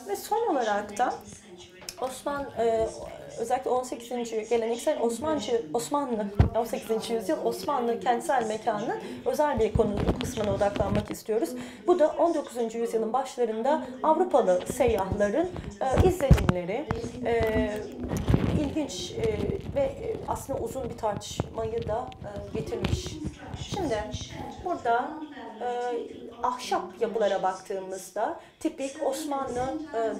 Ve son olarak da özellikle 18. geleneksel Osmanlı 18. yüzyıl Osmanlı kentsel mekanının özel bir konu kısmına odaklanmak istiyoruz. Bu da 19. yüzyılın başlarında Avrupalı seyyahların izlenimleri. İlginç ve aslında uzun bir tartışmayı da getirmiş. Şimdi burada ahşap yapılara baktığımızda tipik Osmanlı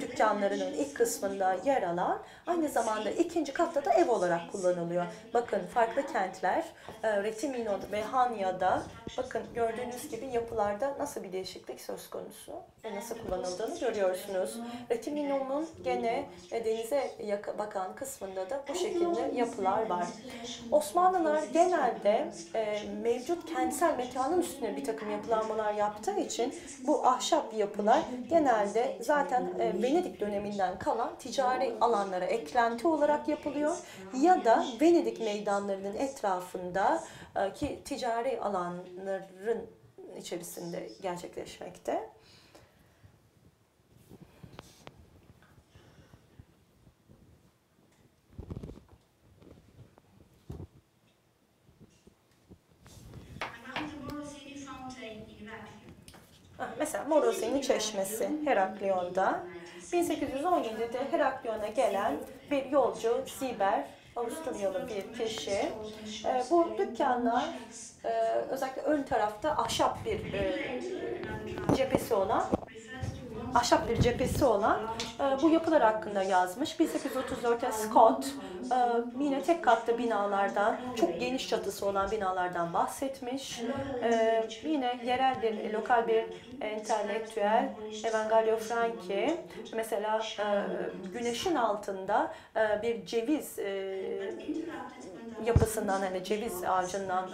dükkanlarının ilk kısmında yer alan, aynı zamanda ikinci katta da ev olarak kullanılıyor. Bakın farklı kentler, Retimino ve Hanya'da bakın gördüğünüz gibi yapılarda nasıl bir değişiklik söz konusu ve nasıl kullanıldığını görüyorsunuz. Retimino'nun gene denize bakan kısmında da bu şekilde yapılar var. Osmanlılar genelde mevcut kentsel mekanın üstüne bir takım yapılanmalar yaptığı için bu ahşap yapılar genelde zaten Venedik döneminden kalan ticari alanlara eklenti olarak yapılıyor ya da Venedik meydanlarının etrafındaki ticari alanların içerisinde gerçekleşmekte. Mesela Morosini Çeşmesi Heraklion'da. 1817'de Heraklion'a gelen bir yolcu Ziber, Avusturyalı bir kişi. Bu dükkanlar özellikle ön tarafta ahşap bir cephesi olan ahşap bir cephesi olan bu yapılar hakkında yazmış. 1834'te Scott yine tek katlı binalardan, çok geniş çatısı olan binalardan bahsetmiş. Yine yerel bir, lokal bir entelektüel Evangelio Franchi mesela güneşin altında bir ceviz yapısından, hani ceviz ağacından,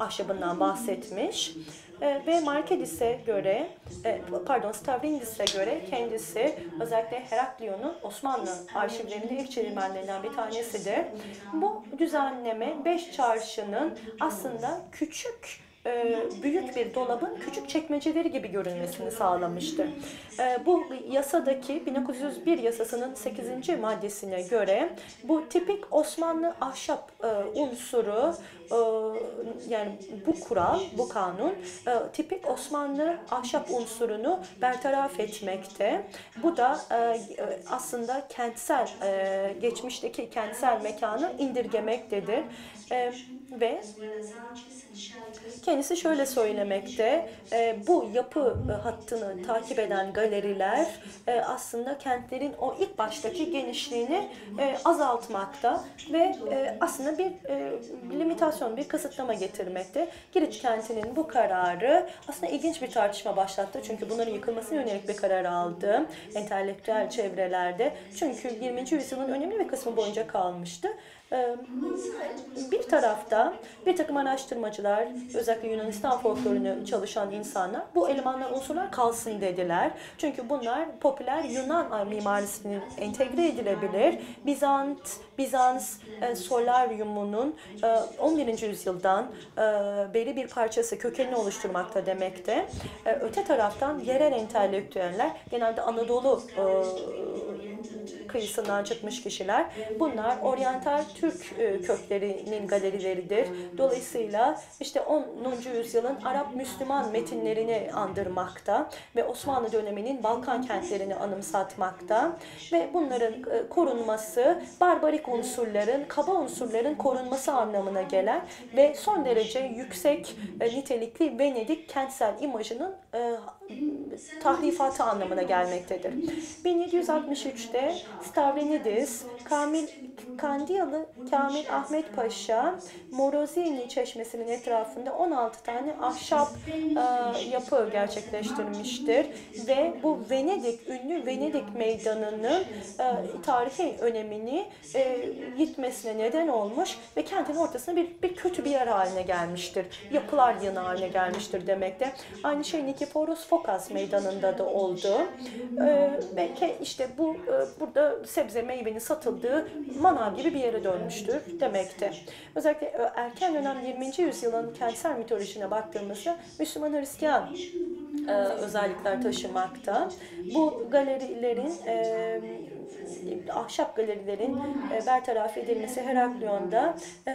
ahşabından bahsetmiş. Ve Markedis'e göre, Stavrindis'e göre kendisi özellikle Heraklion'un Osmanlı arşivlerinde ilk çevirmenlerinden bir tanesidir. Bu düzenleme 5 çarşının aslında küçük, büyük bir dolabın küçük çekmeceleri gibi görünmesini sağlamıştır. Bu yasadaki 1901 yasasının 8. maddesine göre bu tipik Osmanlı ahşap unsuru, yani bu kural, bu kanun tipik Osmanlı ahşap unsurunu bertaraf etmekte. Bu da aslında kentsel, geçmişteki kentsel mekanı indirgemektedir. Ve kendisi şöyle söylemekte, bu yapı hattını takip eden galeriler aslında kentlerin o ilk baştaki genişliğini azaltmakta ve aslında bir limitasyon, bir kısıtlama getirmekte. Girit kentinin bu kararı aslında ilginç bir tartışma başlattı. Çünkü bunların yıkılmasına yönelik bir karar aldı entelektüel çevrelerde. Çünkü 20. yüzyılın önemli bir kısmı boyunca kalmıştı. Bir tarafta bir takım araştırmacılar, özellikle Yunanistan folklorunu çalışan insanlar, bu elemanlar, unsurlar kalsın dediler. Çünkü bunlar popüler Yunan mimarisine entegre edilebilir. Bizans solaryumunun 11. yüzyıldan beri bir parçası, kökenini oluşturmakta demekte. Öte taraftan yerel entelektüeller, genelde Anadolu kıyısından çıkmış kişiler. Bunlar oryantal Türk köklerinin galerileridir. Dolayısıyla işte 10. yüzyılın Arap-Müslüman metinlerini andırmakta ve Osmanlı döneminin Balkan kentlerini anımsatmakta ve bunların korunması, barbarik unsurların, kaba unsurların korunması anlamına gelen ve son derece yüksek nitelikli Venedik kentsel imajının tahrifatı anlamına gelmektedir. 1763'te Stavrinidis, Kandiyalı Kamil Ahmet Paşa, Morozini çeşmesinin etrafında 16 tane ahşap yapı gerçekleştirmiştir ve bu Venedik, ünlü Venedik meydanının tarihi önemini gitmesine neden olmuş ve kentin ortasına bir kötü bir yer haline gelmiştir. Yapılar yığını haline gelmiştir demekte. Aynı şey Nikiforos Fokas meydanında da oldu. Belki işte bu burada sebze meyvenin satıldığı manav gibi bir yere dönmüştür demekte. Özellikle erken dönem 20. yüzyılın kentsel mitolojisine baktığımızda Müslüman Hristiyan özellikler taşımakta. Bu galerilerin, ahşap galerilerin bertaraf edilmesi Heraklion'da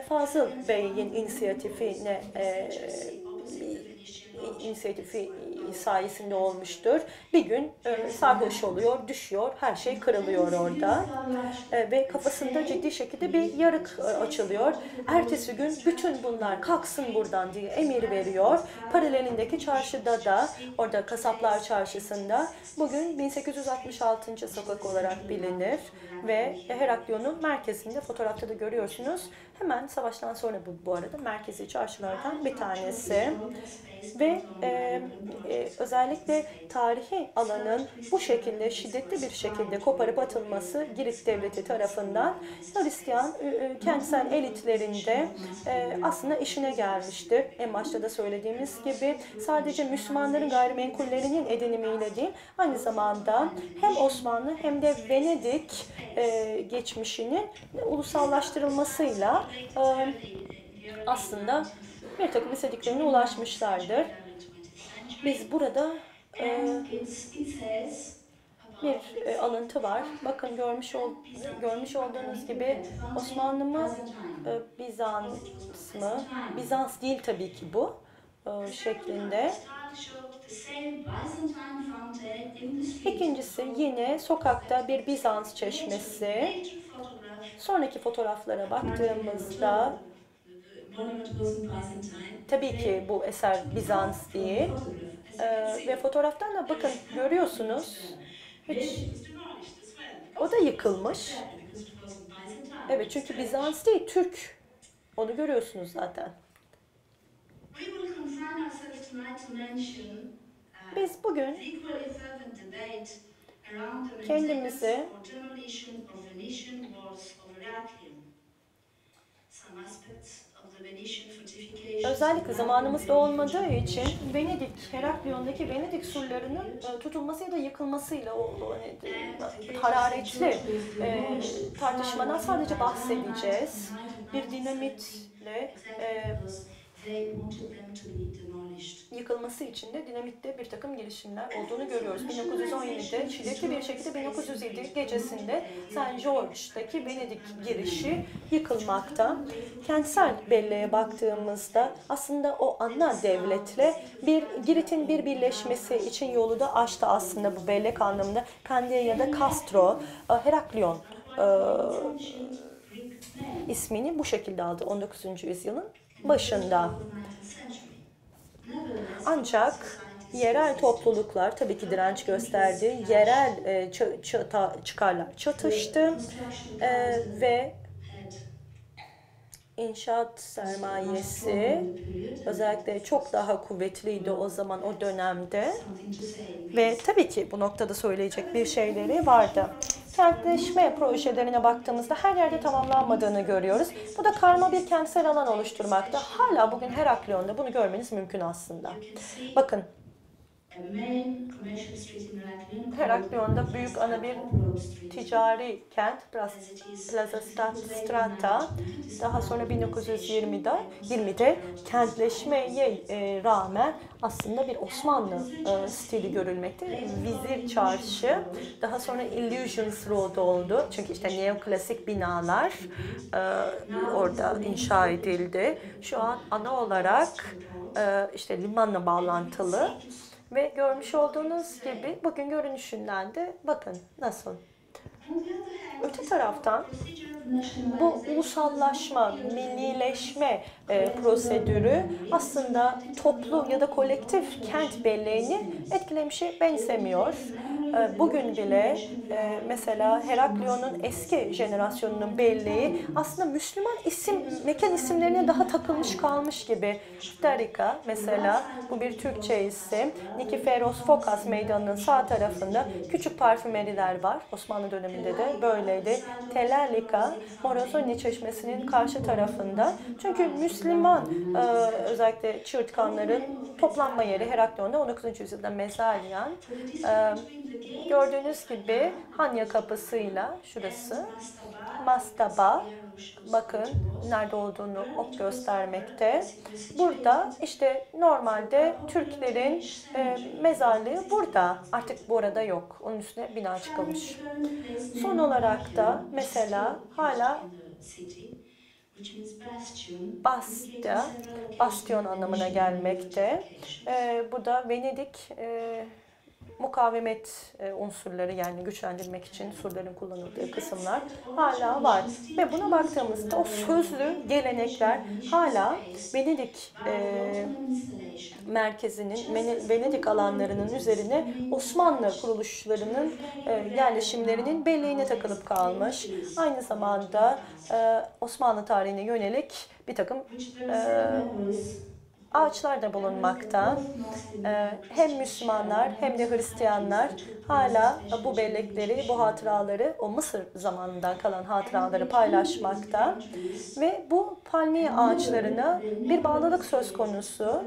Fazıl Bey'in inisiyatifine sayesinde olmuştur. Bir gün sarhoş oluyor, düşüyor, her şey kırılıyor orada ve kafasında ciddi şekilde bir yarık açılıyor. Ertesi gün bütün bunlar kalksın buradan diye emir veriyor. Paralelindeki çarşıda da, orada Kasaplar Çarşısı'nda, bugün 1866. sokak olarak bilinir ve Heraklion'un merkezinde, fotoğrafta da görüyorsunuz, hemen savaştan sonra bu arada merkezi çarşılardan bir tanesi. Ve özellikle tarihi alanın bu şekilde şiddetli bir şekilde koparıp atılması Girit Devleti tarafından Hristiyan kentsel elitlerinde aslında işine gelmiştir. En başta da söylediğimiz gibi sadece Müslümanların gayrimenkullerinin edinimiyle değil, aynı zamanda hem Osmanlı hem de Venedik geçmişinin ulusallaştırılmasıyla aslında bir takım istediklerine ulaşmışlardır. Biz burada bir alıntı var. Bakın görmüş olduğunuz gibi Osmanlı mı, Bizans mı? Bizans değil tabii ki bu şeklinde. İkincisi yine sokakta bir Bizans çeşmesi. Sonraki fotoğraflara baktığımızda tabii ki bu eser Bizans değil. ve fotoğraftan da bakın görüyorsunuz. Hiç. O da yıkılmış. Evet, çünkü Bizans değil, Türk. Onu görüyorsunuz zaten. Biz bugün kendimizi özellikle zamanımızda olmadığı için Venedik, Heraklion'daki Venedik surlarının tutulması ya da yıkılmasıyla oldu. Hararetli tartışmadan sadece bahsedeceğiz. Bir dinamitle yıkılması için de dinamitte bir takım girişimler olduğunu görüyoruz. 1917'de şiddetli bir şekilde 1907 gecesinde Saint George'daki Venedik girişi yıkılmakta. Kentsel belleğe baktığımızda aslında o ana devletle bir Girit'in bir birleşmesi için yolu da açtı aslında bu bellek anlamında. Candia ya da Castro, Heraklion ismini bu şekilde aldı 19. yüzyılın başında. Ancak yerel topluluklar tabii ki direnç gösterdi. Yerel çıkarlar çatıştı ve inşaat sermayesi özellikle çok daha kuvvetliydi o zaman, o dönemde. Ve tabii ki bu noktada söyleyecek bir şeyleri vardı. Kentleşme projelerine baktığımızda her yerde tamamlanmadığını görüyoruz. Bu da karma bir kentsel alan oluşturmakta. Hala bugün Heraklion'da bunu görmeniz mümkün aslında. Bakın. Heraklion'da büyük ana bir ticari kent, Plaza Strata. Daha sonra 1920'de kentleşmeye rağmen aslında bir Osmanlı stili görülmekte. Vizir Çarşı, daha sonra Illusions Road oldu. Çünkü işte neoklasik binalar orada inşa edildi. Şu an ana olarak işte limanla bağlantılı. Ve görmüş olduğunuz gibi bugün görünüşünden de bakın nasıl. Öte taraftan bu ulusallaşma, millileşme prosedürü aslında toplu ya da kolektif kent belleğini etkilemişe benzemiyor. Bugün bile mesela Heraklion'un eski jenerasyonunun belleği aslında Müslüman mekan isimlerine daha takılmış kalmış gibi. Darika mesela, bu bir Türkçe isim. Nikiforos Fokas meydanının sağ tarafında küçük parfümeriler var. Osmanlı döneminde de böyleydi. Telalika, Morozoni çeşmesinin karşı tarafında. Çünkü Müslüman özellikle çırtkanların toplanma yeri Heraklion'da 19. yüzyılda Mezaryan. Gördüğünüz gibi Hanya kapısıyla şurası. Mastaba, bakın nerede olduğunu ok göstermekte. Burada işte normalde Türklerin mezarlığı burada. Artık bu arada yok. Onun üstüne bina çıkılmış. Son olarak da mesela hala Bastia, bastion anlamına gelmekte. Bu da Venedik mukavemet unsurları, yani güçlendirmek için surların kullanıldığı kısımlar hala var. Ve buna baktığımızda o sözlü gelenekler hala Venedik merkezinin, Venedik alanlarının üzerine Osmanlı kuruluşlarının yerleşimlerinin belleğine takılıp kalmış. Aynı zamanda Osmanlı tarihine yönelik bir takım ağaçlar da bulunmakta. Hem Müslümanlar hem de Hristiyanlar hala bu bellekleri, bu hatıraları, o Mısır zamanından kalan hatıraları paylaşmakta. Ve bu palmiye ağaçlarına bir bağlılık söz konusu.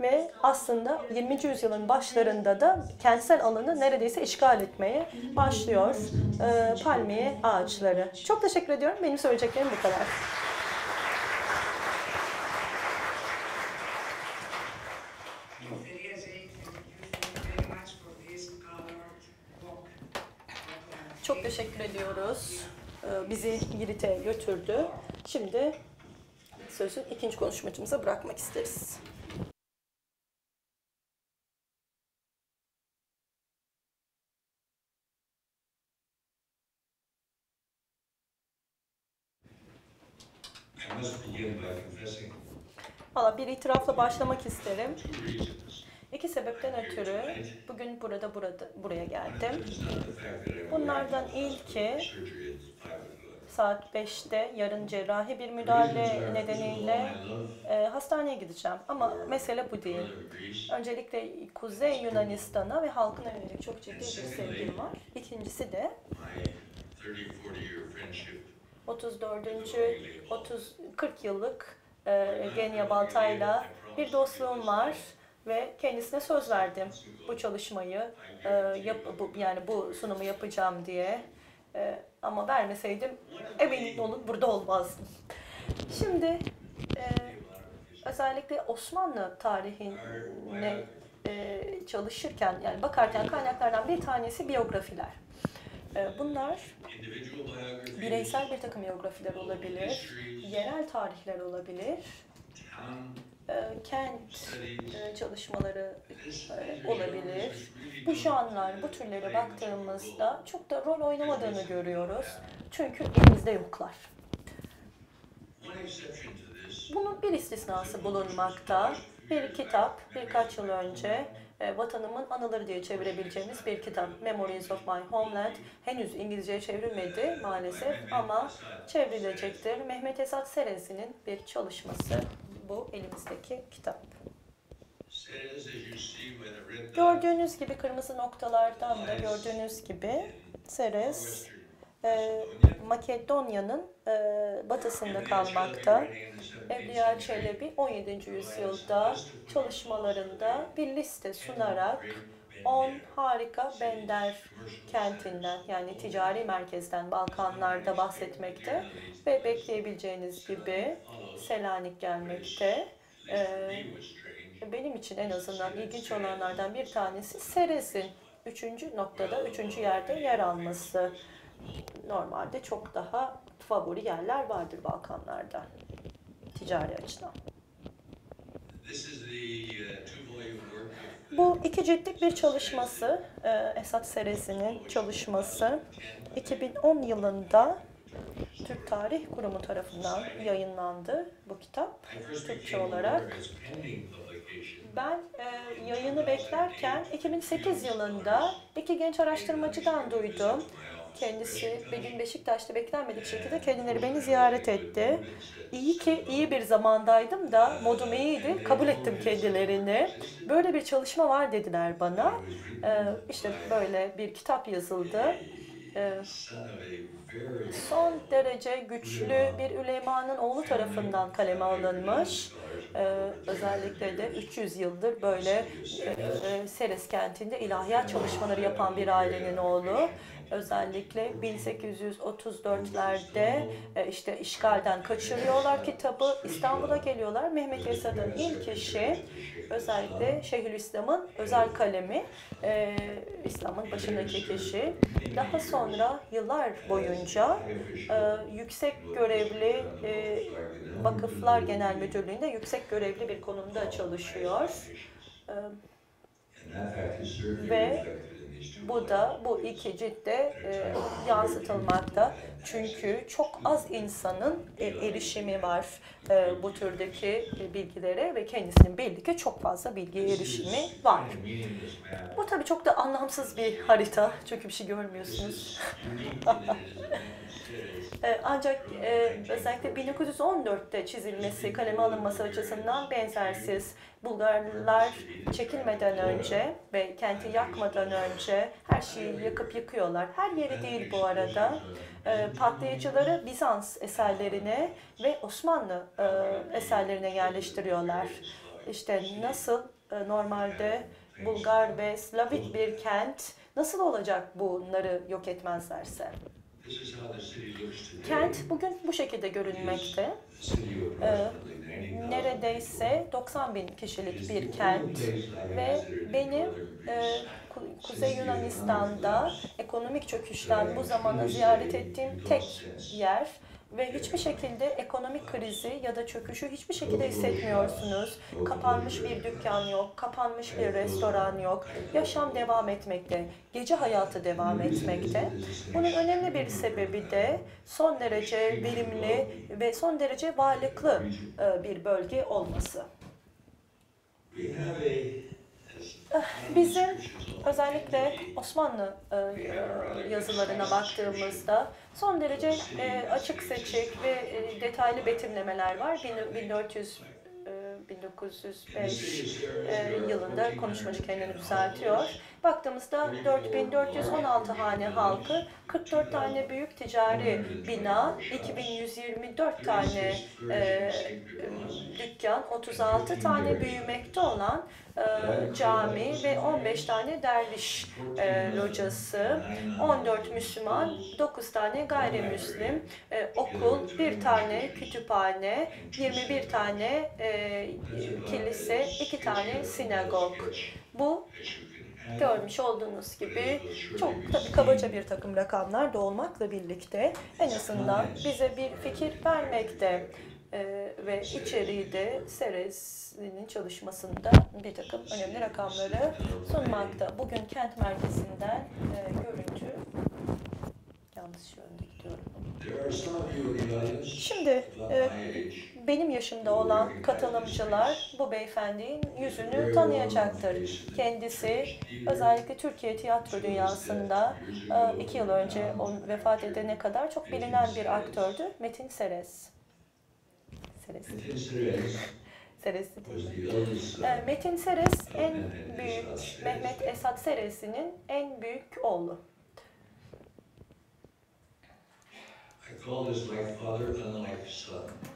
Ve aslında 20. yüzyılın başlarında da kentsel alanı neredeyse işgal etmeye başlıyor palmiye ağaçları. Çok teşekkür ediyorum. Benim söyleyeceklerim bu kadar. Çok teşekkür ediyoruz. Bizi Girit'e götürdü. Şimdi sözü ikinci konuşmacımıza bırakmak isteriz. Valla bir itirafla başlamak isterim. İki sebepten ötürü bugün buraya geldim. Bunlardan ilki saat 5'te yarın cerrahi bir müdahale nedeniyle hastaneye gideceğim. Ama mesele bu değil. Öncelikle Kuzey Yunanistan'a ve halkına yönelik çok ciddi bir sevgim var. İkincisi de 40 yıllık Genya Balta'yla bir dostluğum var ve kendisine söz verdim. Bu çalışmayı bu sunumu yapacağım diye. Ama vermeseydim emin olun burada olmazdım. Şimdi özellikle Osmanlı tarihine çalışırken bakarken kaynaklardan bir tanesi biyografiler. Bunlar bireysel bir takım biyografiler olabilir, yerel tarihler olabilir, kent çalışmaları olabilir. Bu şanlar, bu türlere baktığımızda çok da rol oynamadığını görüyoruz. Çünkü elimizde yoklar. Bunun bir istisnası bulunmakta. Bir kitap birkaç yıl önce Vatanımın Anıları diye çevirebileceğimiz bir kitap. Memories of My Homeland henüz İngilizceye çevrilmedi maalesef ama çevrilecektir. Mehmet Esat Serezi'nin bir çalışması bu elimizdeki kitap. Gördüğünüz gibi kırmızı noktalardan da gördüğünüz gibi Serez Makedonya'nın batısında kalmakta. Evliya Çelebi 17. yüzyılda çalışmalarında bir liste sunarak 10 harika bender kentinden yani ticari merkezden Balkanlarda bahsetmekte ve bekleyebileceğiniz gibi Selanik gelmekte. Benim için en azından ilginç olanlardan bir tanesi Serez'in 3. noktada, 3. yerde yer alması. Normalde çok daha favori yerler vardır Balkanlarda ticari açıdan. Bu iki ciltlik bir çalışması, Esat Serezi'nin çalışması 2010 yılında Türk Tarih Kurumu tarafından yayınlandı bu kitap Türkçe olarak. Ben yayını beklerken 2008 yılında iki genç araştırmacıdan duydum. Kendisi bir gün Beşiktaş'ta beklenmedik şekilde kendileri beni ziyaret etti. İyi ki iyi bir zamandaydım da modum iyiydi. Kabul ettim kendilerini. Böyle bir çalışma var dediler bana. İşte böyle bir kitap yazıldı. Son derece güçlü bir ülemanın oğlu tarafından kaleme alınmış. Özellikle de 300 yıldır böyle Serez kentinde ilahiyat çalışmaları yapan bir ailenin oğlu. Özellikle 1834'lerde işte işgalden kaçırıyorlar kitabı. İstanbul'a geliyorlar. Mehmet Esad'ın ilk işi özellikle Şeyhülislam'ın özel kalemi. İslam'ın başındaki kişi. Daha sonra yıllar boyunca yüksek görevli Vakıflar Genel Müdürlüğü'nde yüksek görevli bir konumda çalışıyor. Ve bu da bu iki ciltte yansıtılmakta. Çünkü çok az insanın erişimi var bu türdeki bilgilere ve kendisinin belli ki çok fazla bilgiye erişimi var. Bu tabii çok da anlamsız bir harita. Çünkü bir şey görmüyorsunuz. Ancak özellikle 1914'te çizilmesi, kaleme alınması açısından benzersiz. Bulgarlar çekilmeden önce ve kenti yakmadan önce her şeyi yakıp yıkıyorlar. Her yeri değil bu arada. Patlayıcıları Bizans eserlerine ve Osmanlı eserlerine yerleştiriyorlar. İşte nasıl normalde Bulgar ve Slavik bir kent nasıl olacak bunları yok etmezlerse? Kent bugün bu şekilde görünmekte. Neredeyse 90 bin kişilik bir kent ve benim Kuzey Yunanistan'da ekonomik çöküşten bu zamana ziyaret ettiğim tek yer Ve hiçbir şekilde ekonomik krizi ya da çöküşü hiçbir şekilde hissetmiyorsunuz. Kapanmış bir dükkan yok, kapanmış bir restoran yok. Yaşam devam etmekte, gece hayatı devam etmekte. Bunun önemli bir sebebi de son derece verimli ve son derece varlıklı bir bölge olması. Bizim özellikle Osmanlı yazılarına baktığımızda son derece açık seçik ve detaylı betimlemeler var. 1905 yılında konuşmacı kendini düzeltiyor. Baktığımızda 4416 hane halkı, 44 tane büyük ticari bina, 2124 tane dükkan, 36 tane büyümekte olan cami ve 15 tane derviş locası, 14 Müslüman, 9 tane gayrimüslim, okul, 1 tane kütüphane, 21 tane kilise, 2 tane sinagog. Bu görmüş olduğunuz gibi çok tabii kabaca bir takım rakamlar da olmakla birlikte en azından bize bir fikir vermekte. Ve içeriği de Serezli'nin çalışmasında bir takım önemli rakamları sunmakta. Bugün kent merkezinden görüntü, yalnız şu önde gidiyorum. Şimdi benim yaşımda olan katılımcılar bu beyefendinin yüzünü tanıyacaktır. Kendisi özellikle Türkiye tiyatro dünyasında 2 yıl önce vefat edene kadar çok bilinen bir aktördü, Metin Serez. Metin Serez en büyük Mehmet Esat Serez'in en büyük oğlu.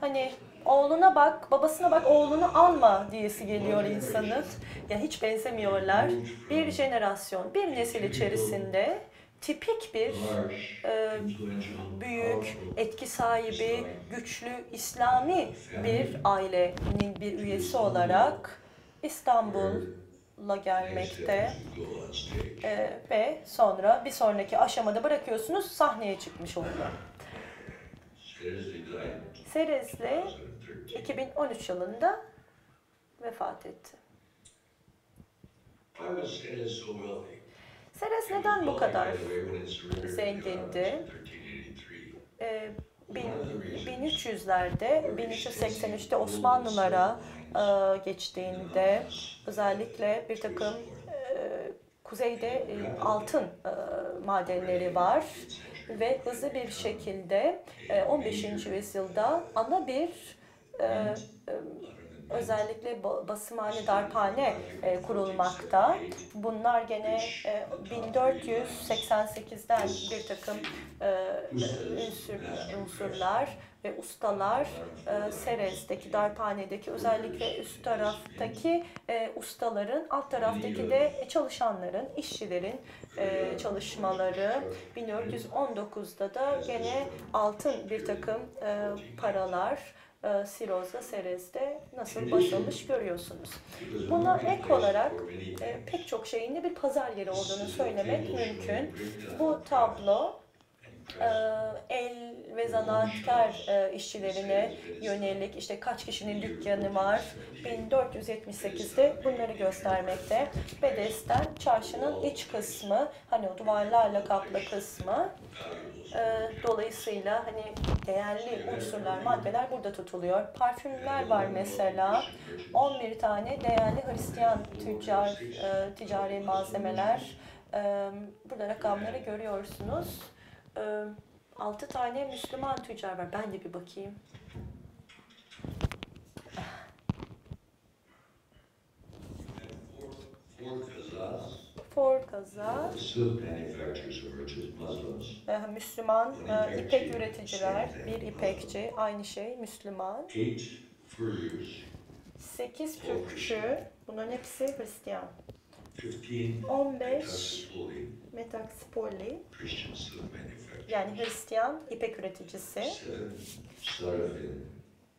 Hani oğluna bak, babasına bak, oğlunu alma diyesi geliyor insanın. Ya hiç benzemiyorlar. Bir jenerasyon, bir nesil içerisinde tipik bir büyük, etki sahibi, güçlü, İslami bir ailenin bir üyesi olarak İstanbul'a gelmekte ve sonra bir sonraki aşamada bırakıyorsunuz, sahneye çıkmış oluyor. Serezli 2013 yılında vefat etti. Serez neden bu kadar zengindi? 1383'te Osmanlılara geçtiğinde özellikle bir takım kuzeyde altın madenleri var ve hızlı bir şekilde 15. yüzyılda ana bir özellikle basımhane, darphane kurulmakta. Bunlar gene 1488'den bir takım unsurlar ve ustalar Serez'deki, darphanedeki özellikle üst taraftaki ustaların, alt taraftaki de çalışanların, işçilerin çalışmaları. 1419'da da gene altın bir takım paralar Siroz'da, Serez'de nasıl basılmış görüyorsunuz. Buna ek olarak pek çok şeyin de bir pazar yeri olduğunu söylemek mümkün. Bu tablo el ve zanaatkar işçilerine yönelik işte kaç kişinin dükkanı var 1478'de bunları göstermekte. Bedesten çarşının iç kısmı, hani o duvarlarla kaplı kısmı, dolayısıyla hani değerli unsurlar, maddeler burada tutuluyor. Parfümler var mesela, 11 tane değerli Hristiyan ticari malzemeler, burada rakamları görüyorsunuz. 6 tane Müslüman tüccar var. Ben de bir bakayım. Forkaza, Müslüman, ipek üreticiler, bir ipekçi, aynı şey Müslüman. 8 Türkçü, bunların hepsi Hristiyan. 15 Metaxpoli, yani Hristiyan ipek üreticisi.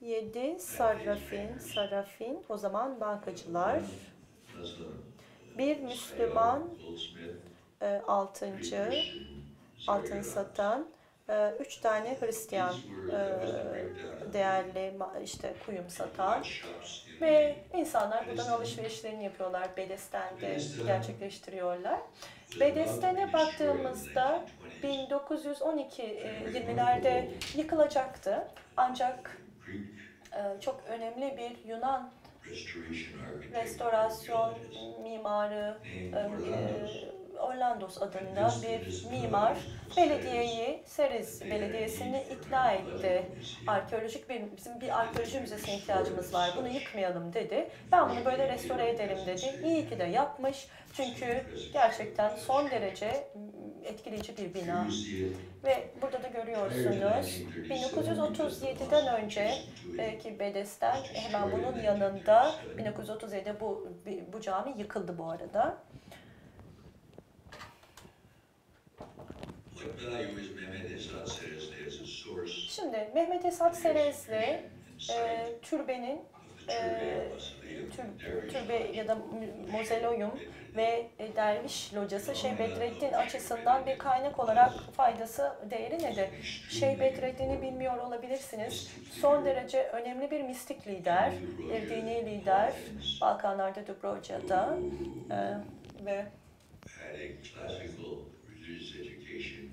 7 Sarrafin, o zaman bankacılar. 1 Müslüman altıncı, altın satan. 3 tane Hristiyan değerli işte kuyum satan ve insanlar buradan alışverişlerini yapıyorlar. Bedesten'de gerçekleştiriyorlar. Bedesten'e baktığımızda 1912-20'lerde yıkılacaktı. Ancak çok önemli bir Yunan restorasyon mimarı Orlandos adında bir mimar belediyeyi, Ceres Belediyesi'ni ikna etti. Bizim bir arkeoloji müzesine ihtiyacımız var, bunu yıkmayalım dedi. Ben bunu böyle restore ederim dedi. İyi ki de yapmış çünkü gerçekten son derece etkileyici bir bina. Ve burada da görüyorsunuz 1937'den önceki Bedesten hemen bunun yanında 1937'de bu cami yıkıldı bu arada. Şimdi Mehmet Esat Serezli türbe ya da mozoleum ve derviş locası Şeyh Bedrettin açısından bir kaynak olarak değeri nedir? Şeyh Bedrettin'i bilmiyor olabilirsiniz. Son derece önemli bir mistik lider, dini lider Balkanlarda, Dubrovca'da ve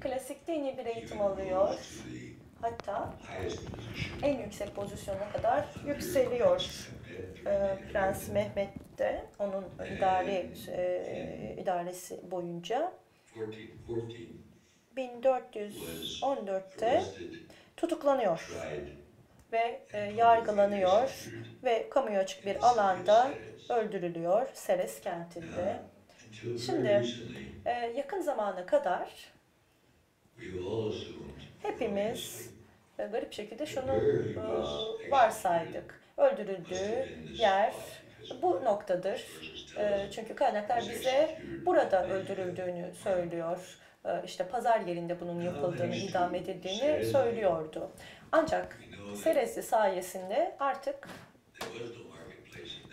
klasik dini bir eğitim alıyor, hatta en yüksek pozisyona kadar yükseliyor Prens Mehmet de onun idaresi boyunca. 1414'te tutuklanıyor ve yargılanıyor ve kamuya açık bir alanda öldürülüyor Ceres kentinde. Şimdi yakın zamana kadar hepimiz garip şekilde şunu varsaydık. Öldürüldüğü yer bu noktadır. Çünkü kaynaklar bize burada öldürüldüğünü söylüyor. İşte pazar yerinde bunun yapıldığını, idam edildiğini söylüyordu. Ancak Serezli sayesinde artık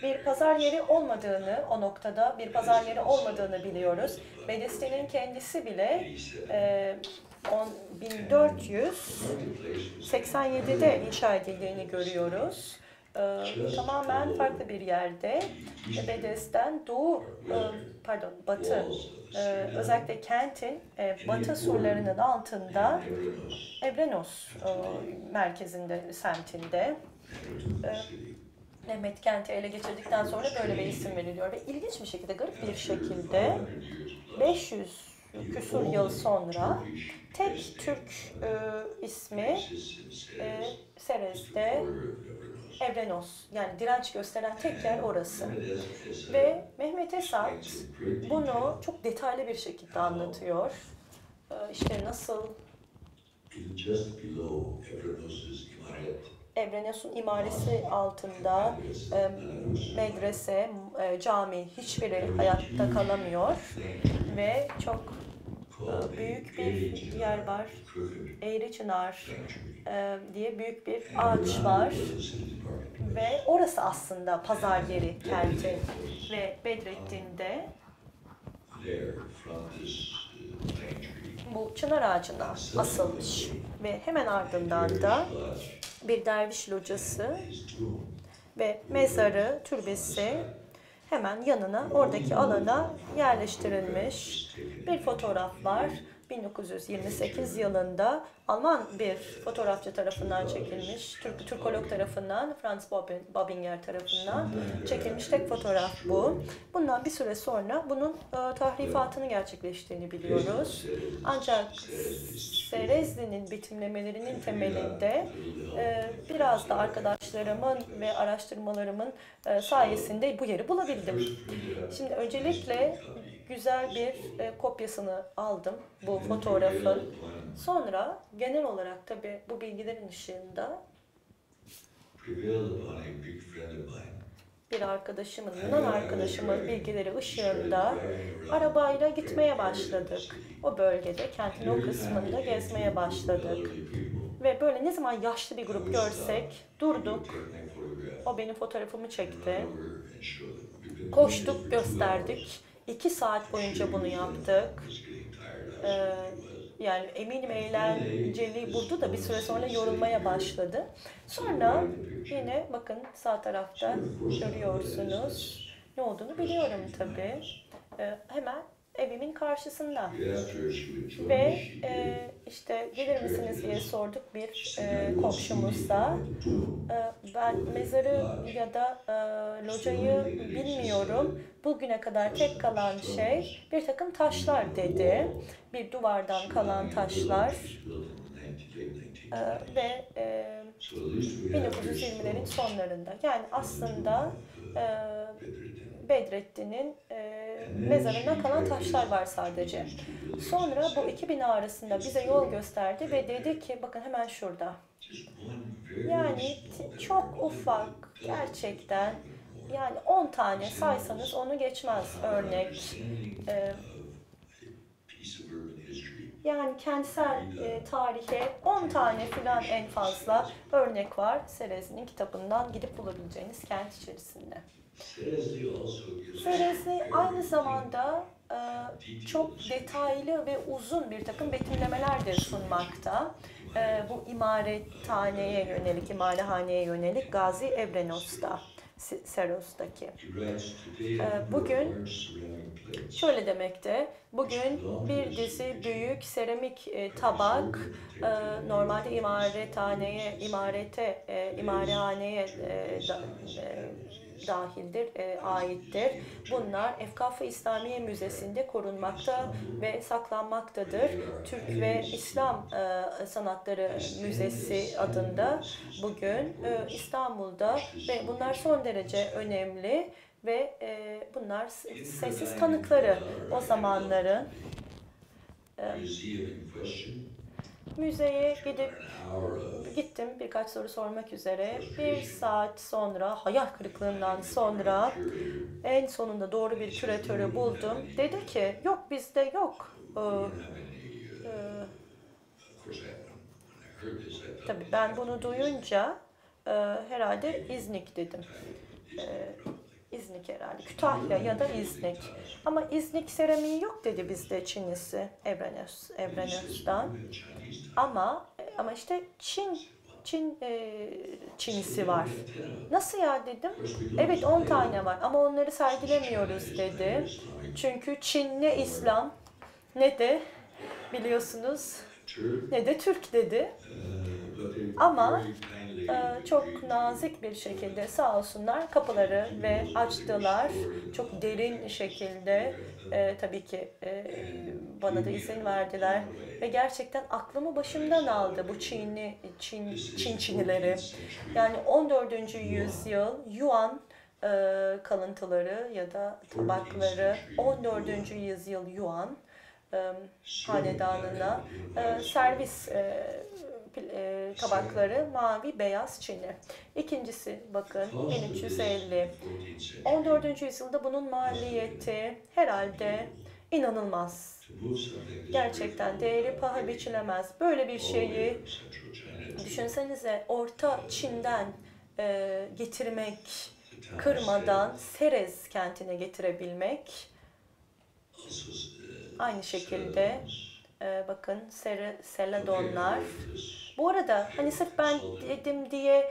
bir pazar yeri olmadığını, o noktada bir pazar yeri olmadığını biliyoruz. Bedesten'in kendisi bile 1487'de inşa edildiğini görüyoruz. Tamamen farklı bir yerde Bedesten batı, özellikle kentin batı surlarının altında Evrenos merkezinde, semtinde Mehmet kenti ele geçirdikten sonra böyle bir isim veriliyor ve ilginç bir şekilde, garip bir şekilde 500 küsur yıl sonra tek Türk ismi Serez'de Evrenos, yani direnç gösteren tek yer orası. Ve Mehmet Esat bunu çok detaylı bir şekilde anlatıyor. İşte nasıl Evrenos'un imaresi altında medrese, cami hiçbiri hayatta kalamıyor ve çok büyük bir yer var. Eğri Çınar diye büyük bir ağaç var ve orası aslında pazar yeri kenti ve Bedrettin'de bu çınar ağacına asılmış ve hemen ardından da bir derviş locası ve mezarı, türbesi hemen yanına, oradaki alana yerleştirilmiş. Bir fotoğraf var. 1928 yılında Alman bir fotoğrafçı tarafından çekilmiş, Türkolog tarafından, Franz Babinger tarafından çekilmiş tek fotoğraf bu. Bundan bir süre sonra bunun tahrifatını gerçekleştiğini biliyoruz. Ancak Serezli'nin betimlemelerinin temelinde biraz da arkadaşlarımın ve araştırmalarımın sayesinde bu yeri bulabildim. Şimdi öncelikle güzel bir kopyasını aldım bu fotoğrafın. Sonra genel olarak tabii bu bilgilerin ışığında bir arkadaşımın, Yunan arkadaşımın bilgileri ışığında arabayla gitmeye başladık. O bölgede, kentin o kısmında gezmeye başladık. Ve böyle ne zaman yaşlı bir grup görsek durduk. O benim fotoğrafımı çekti. Koştuk, gösterdik. 2 saat boyunca bunu yaptık. Yani eminim eğlenceli buldu da bir süre sonra yorulmaya başladı. Sonra yine bakın sağ tarafta görüyorsunuz. Ne olduğunu biliyorum tabii. Hemen evimin karşısında. Ve işte gelir misiniz diye sorduk bir komşumuzda. Ben mezarı ya da locayı bilmiyorum. Bugüne kadar tek kalan şey bir takım taşlar dedi. Bir duvardan kalan taşlar. Ve 1920'lerin sonlarında. Yani aslında Bedrettin'in mezarından kalan taşlar var sadece. Sonra bu iki bina arasında bize yol gösterdi ve dedi ki bakın hemen şurada. Yani çok ufak gerçekten, yani 10 tane saysanız onu geçmez örnek. Yani kentsel tarihe 10 tane filan en fazla örnek var. Serezli'nin kitabından gidip bulabileceğiniz kent içerisinde. Serezli aynı zamanda çok detaylı ve uzun bir takım betimlemeler de sunmakta. Bu imarethaneye yönelik, imarehaneye yönelik Gazi Evrenos'ta, Seros'taki. Bugün şöyle demekte, bugün bir dizi büyük seramik tabak, normalde imarehaneye dahildir, aittir. Bunlar Efkaf-ı İslamiye Müzesi'nde korunmakta ve saklanmaktadır. Türk ve İslam Sanatları Müzesi adında bugün İstanbul'da ve bunlar son derece önemli ve bunlar sessiz tanıkları o zamanların. Müzeye gittim birkaç soru sormak üzere. Bir saat sonra, hayal kırıklığından sonra en sonunda doğru bir küratörü buldum. Dedi ki yok bizde yok. Tabii ben bunu duyunca herhalde İznik dedim. İznik herhalde. Kütahya ya da İznik. Ama İznik seramiği yok dedi bizde Çinlisi Evrenos'tan. Ama işte Çinlisi var. Nasıl ya dedim. Evet 10 tane var ama onları sergilemiyoruz dedi. Çünkü Çin ne İslam ne de biliyorsunuz ne de Türk dedi. Ama çok nazik bir şekilde sağ olsunlar kapıları ve açtılar. Çok derin şekilde tabii ki bana da izin verdiler. Ve gerçekten aklımı başımdan aldı bu Çinlileri. Yani 14. yüzyıl Yuan kalıntıları ya da tabakları 14. yüzyıl Yuan hanedanına servis tabakları mavi beyaz Çinli. İkincisi bakın 1350. 14. yüzyılda bunun maliyeti herhalde inanılmaz. Gerçekten değeri paha biçilemez. Böyle bir şeyi düşünsenize Orta Çin'den getirmek, kırmadan Serez kentine getirebilmek. Aynı şekilde bakın Seladonlar. Bu arada hani sırf ben dedim diye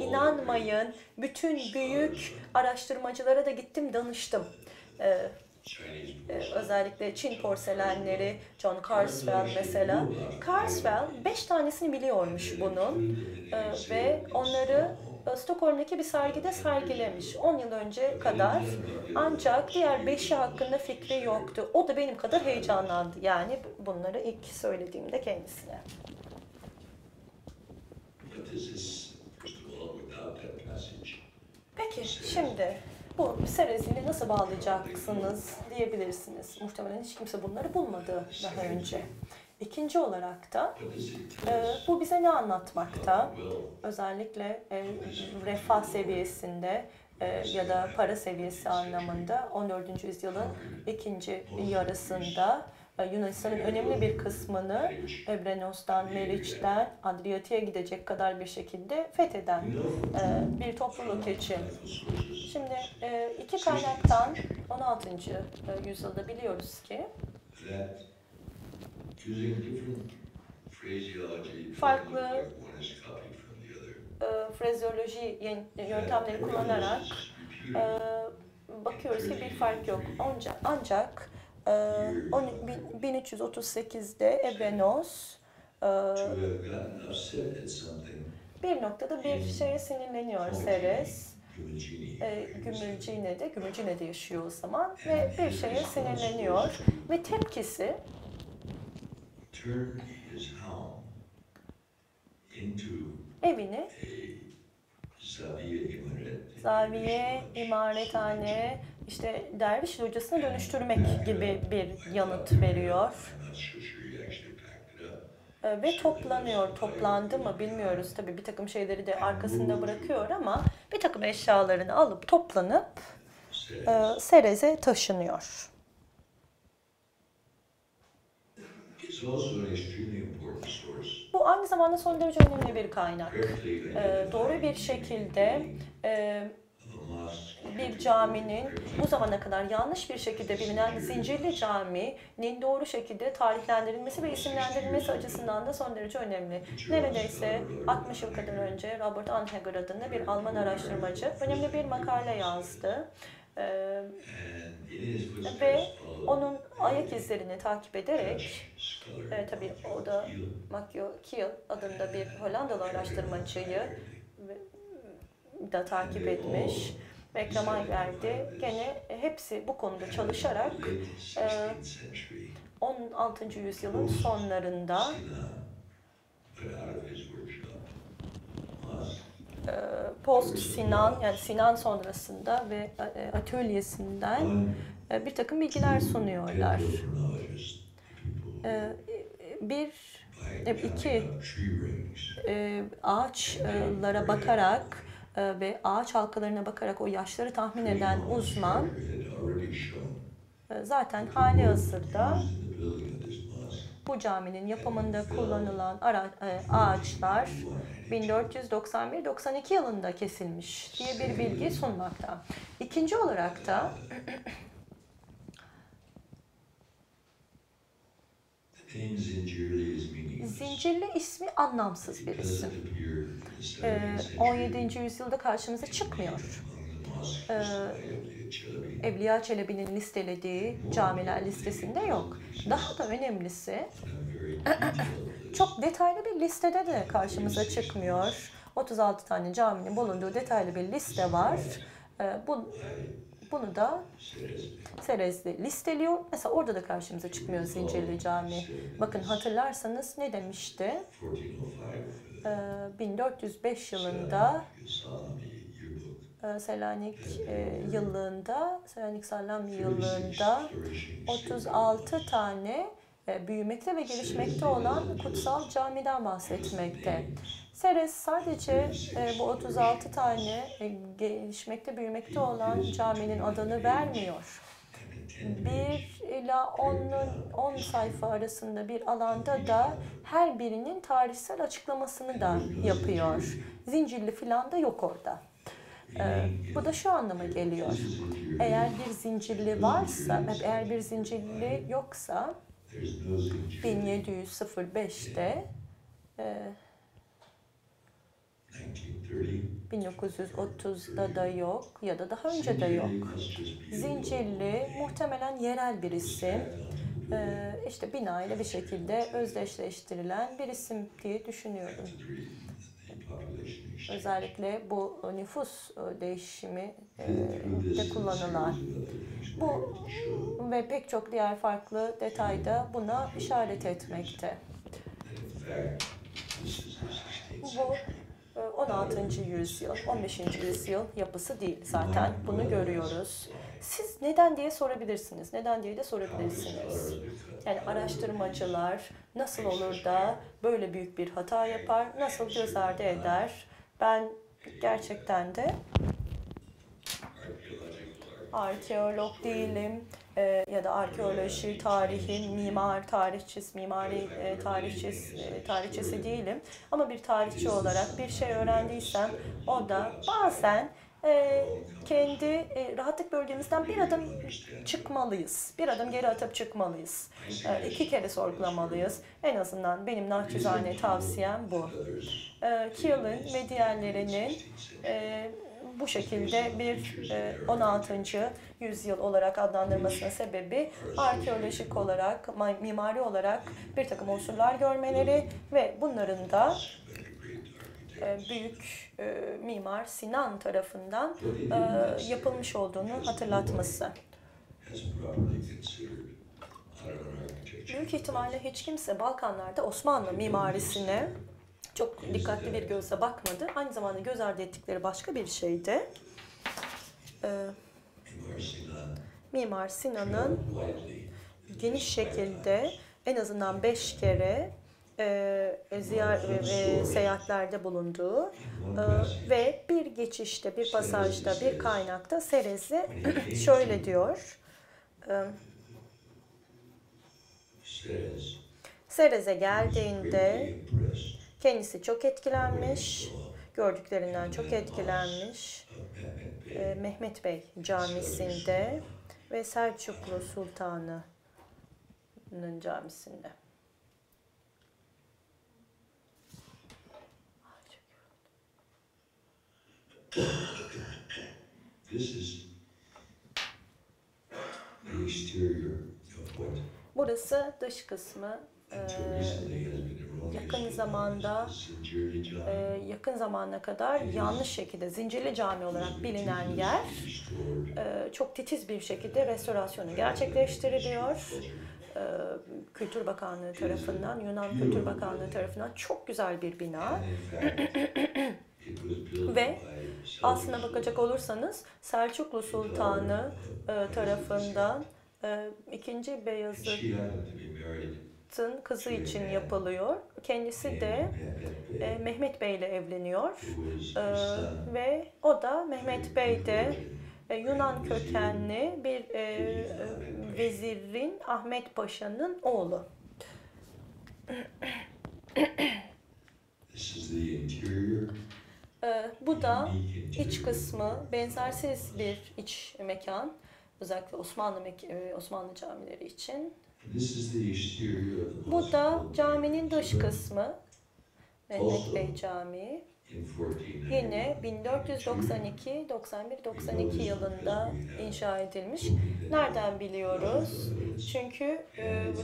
inanmayın. Bütün büyük araştırmacılara da gittim danıştım. Özellikle Çin porselenleri John Carswell mesela. Carswell 5 tanesini biliyormuş bunun ve onları Stockholm'daki bir sergide sergilemiş 10 yıl önce kadar, ancak diğer 5'i hakkında fikri yoktu. O da benim kadar heyecanlandı yani bunları ilk söylediğimde kendisine. Peki şimdi bu Serezli'ni nasıl bağlayacaksınız diyebilirsiniz. Muhtemelen hiç kimse bunları bulmadı daha önce. İkinci olarak da bu bize ne anlatmakta? Özellikle refah seviyesinde ya da para seviyesi anlamında 14. yüzyılın ikinci yarısında Yunanistan'ın önemli bir kısmını Evrenos'tan, Meriç'ten, Adriyatik'e gidecek kadar bir şekilde fetheden bir topluluk için. Şimdi iki kaynaktan 16. yüzyılda biliyoruz ki farklı frazeoloji yöntemleri kullanarak bakıyoruz ki bir fark yok. Ancak 1338'de Ebenos bir noktada bir şeye sinirleniyor Ceres. Gümülcine'de yaşıyor o zaman ve bir şeye sinirleniyor ve tepkisi evini zaviye, imarethane, işte derviş locasına dönüştürmek gibi bir yanıt veriyor. Ve toplandı mı bilmiyoruz. Tabii bir takım şeyleri de arkasında bırakıyor ama bir takım eşyalarını alıp toplanıp Serez'e taşınıyor. Bu aynı zamanda son derece önemli bir kaynak. Doğru bir şekilde bir caminin bu zamana kadar yanlış bir şekilde bilinen Zincirli Cami'nin doğru şekilde tarihlendirilmesi ve isimlendirilmesi açısından da son derece önemli. Neredeyse 60 yıl kadar önce Robert Anhager adında bir Alman araştırmacı önemli bir makale yazdı. Ve onun ayak izlerini takip ederek, tabii o da Macchio Kiel adında bir Hollandalı araştırmacıyı da takip etmiş ve reklama verdi. Gene hepsi bu konuda çalışarak 16. yüzyılın sonlarında Post Sinan, yani Sinan sonrasında ve atölyesinden bir takım bilgiler sunuyorlar. Ağaçlara bakarak ve ağaç halkalarına bakarak o yaşları tahmin eden uzman zaten hali hazırda bu caminin yapımında kullanılan ağaçlar 1491-92 yılında kesilmiş diye bir bilgi sunmakta. İkinci olarak da Zincirli ismi anlamsız bir isim. 17. yüzyılda karşımıza çıkmıyor. Evliya Çelebi'nin listelediği camiler listesinde yok. Daha da önemlisi çok detaylı bir listede de karşımıza çıkmıyor. 36 tane caminin bulunduğu detaylı bir liste var. Bunu da Serez listeliyor. Mesela orada da karşımıza çıkmıyor Zincirli Cami. Bakın hatırlarsanız ne demişti? 1405 yılında Selanik Sallami yıllığında 36 tane büyümekte ve gelişmekte olan kutsal camiden bahsetmekte. Serez sadece bu 36 tane gelişmekte, büyümekte olan caminin adını vermiyor. 1 ila 10 sayfa arasında bir alanda da her birinin tarihsel açıklamasını da yapıyor. Zincirli filan da yok orada. Bu da şu anlama geliyor. Eğer bir zincirli varsa, eğer bir zincirli yoksa 1705'te 1930'da da yok ya da daha önce de yok. Zincirli muhtemelen yerel bir isim. İşte bina ile bir şekilde özdeşleştirilen bir isim diye düşünüyorum. Özellikle bu nüfus değişimi de kullanılan. Bu ve pek çok diğer farklı detayda buna işaret etmekte. Bu 16. yüzyıl, 15. yüzyıl yapısı değil zaten. Bunu görüyoruz. Siz neden diye sorabilirsiniz. Neden diye de sorabilirsiniz. Yani araştırmacılar nasıl olur da böyle büyük bir hata yapar, nasıl göz ardı eder? Ben gerçekten de arkeolog değilim ya da arkeoloji, tarihi, tarihçisi değilim. Ama bir tarihçi olarak bir şey öğrendiysem o da bazen kendi rahatlık bölgemizden bir adım çıkmalıyız. Bir adım geri atıp çıkmalıyız. İki kere sorgulamalıyız. En azından benim naçizane tavsiyem bu. Keel'in ve diğerlerinin bu şekilde bir 16. yüzyıl olarak adlandırmasının sebebi arkeolojik olarak, mimari olarak bir takım unsurlar görmeleri ve bunların da büyük mimar Sinan tarafından yapılmış olduğunu hatırlatması. Büyük ihtimalle hiç kimse Balkanlarda Osmanlı mimarisine çok dikkatli bir gözle bakmadı. Aynı zamanda göz ardı ettikleri başka bir şey de Mimar Sinan'ın geniş şekilde en azından 5 kere seyahatlerde bulunduğu ve bir geçişte, bir pasajda, bir kaynakta Serezli şöyle diyor. Serez'e geldiğinde kendisi çok etkilenmiş, gördüklerinden çok etkilenmiş. Mehmet Bey Camisi'nde ve Selçuklu Sultanı'nın camisinde. Burası dış kısmı. Yakın zamana kadar yanlış şekilde Zincirli Cami olarak bilinen yer çok titiz bir şekilde restorasyonu gerçekleştiriliyor. Kültür Bakanlığı tarafından, Yunan Kültür Bakanlığı tarafından çok güzel bir bina. Ve aslına bakacak olursanız Selçuklu Sultanı tarafından 2. Beyazıt'ın kızı için yapılıyor. Kendisi de Mehmet Bey ile evleniyor ve o da Mehmet Bey de Yunan kökenli bir vezirin Ahmet Paşa'nın oğlu. Bu da iç kısmı, benzersiz bir iç mekan. Özellikle Osmanlı camileri için. Bu da caminin dış kısmı. Mehmet Bey Camii. Yine 1492-91-92 yılında inşa edilmiş. Nereden biliyoruz? Çünkü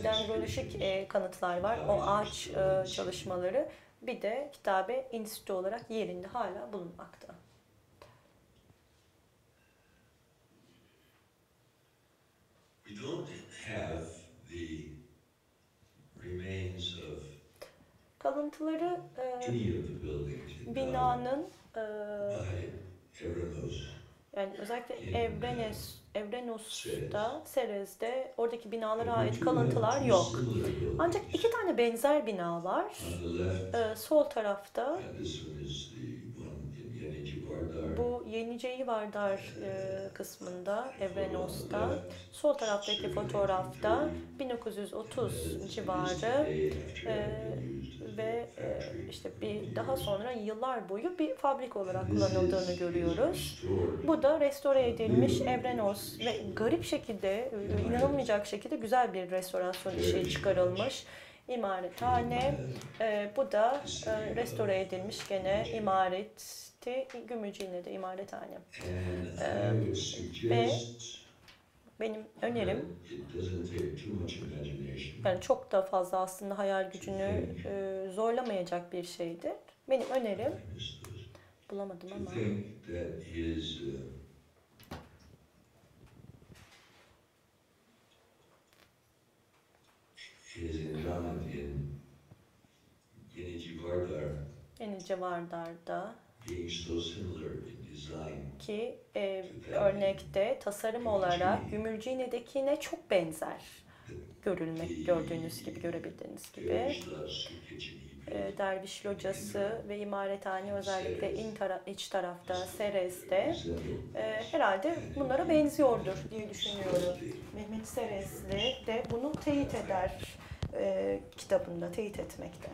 dendrolojik kanıtlar var. O ağaç çalışmaları. Bir de kitabe enstitü olarak yerinde hala bulunmakta. Kalıntıları binanın yani özellikle Evrenos'ta, Serez'de oradaki binalara ait kalıntılar yok. Ancak iki tane benzer bina var. Sol tarafta bu Yeniceğivardar kısmında, Evrenos'ta, sol taraftaki fotoğrafta 1930 civarı ve işte bir daha sonra yıllar boyu bir fabrika olarak kullanıldığını görüyoruz. Bu da restore edilmiş Evrenos ve garip şekilde, inanılmayacak şekilde güzel bir restorasyon işi çıkarılmış. İmarethane, bu da restore edilmiş gene imareti, Gümüşhane'de imarethane. Ve benim önerim, yani çok da fazla aslında hayal gücünü zorlamayacak bir şeydir. Benim önerim, bulamadım ama. Yenicevardar'da ki örnekte tasarım olarak Gümülcine'dekine çok benzer gördüğünüz gibi, görebildiğiniz gibi. Derviş Locası ve İmarethane özellikle iç tarafta, Serez'de herhalde bunlara benziyordur diye düşünüyorum. Mehmet Serezli de bunu teyit eder kitabında, teyit etmekte.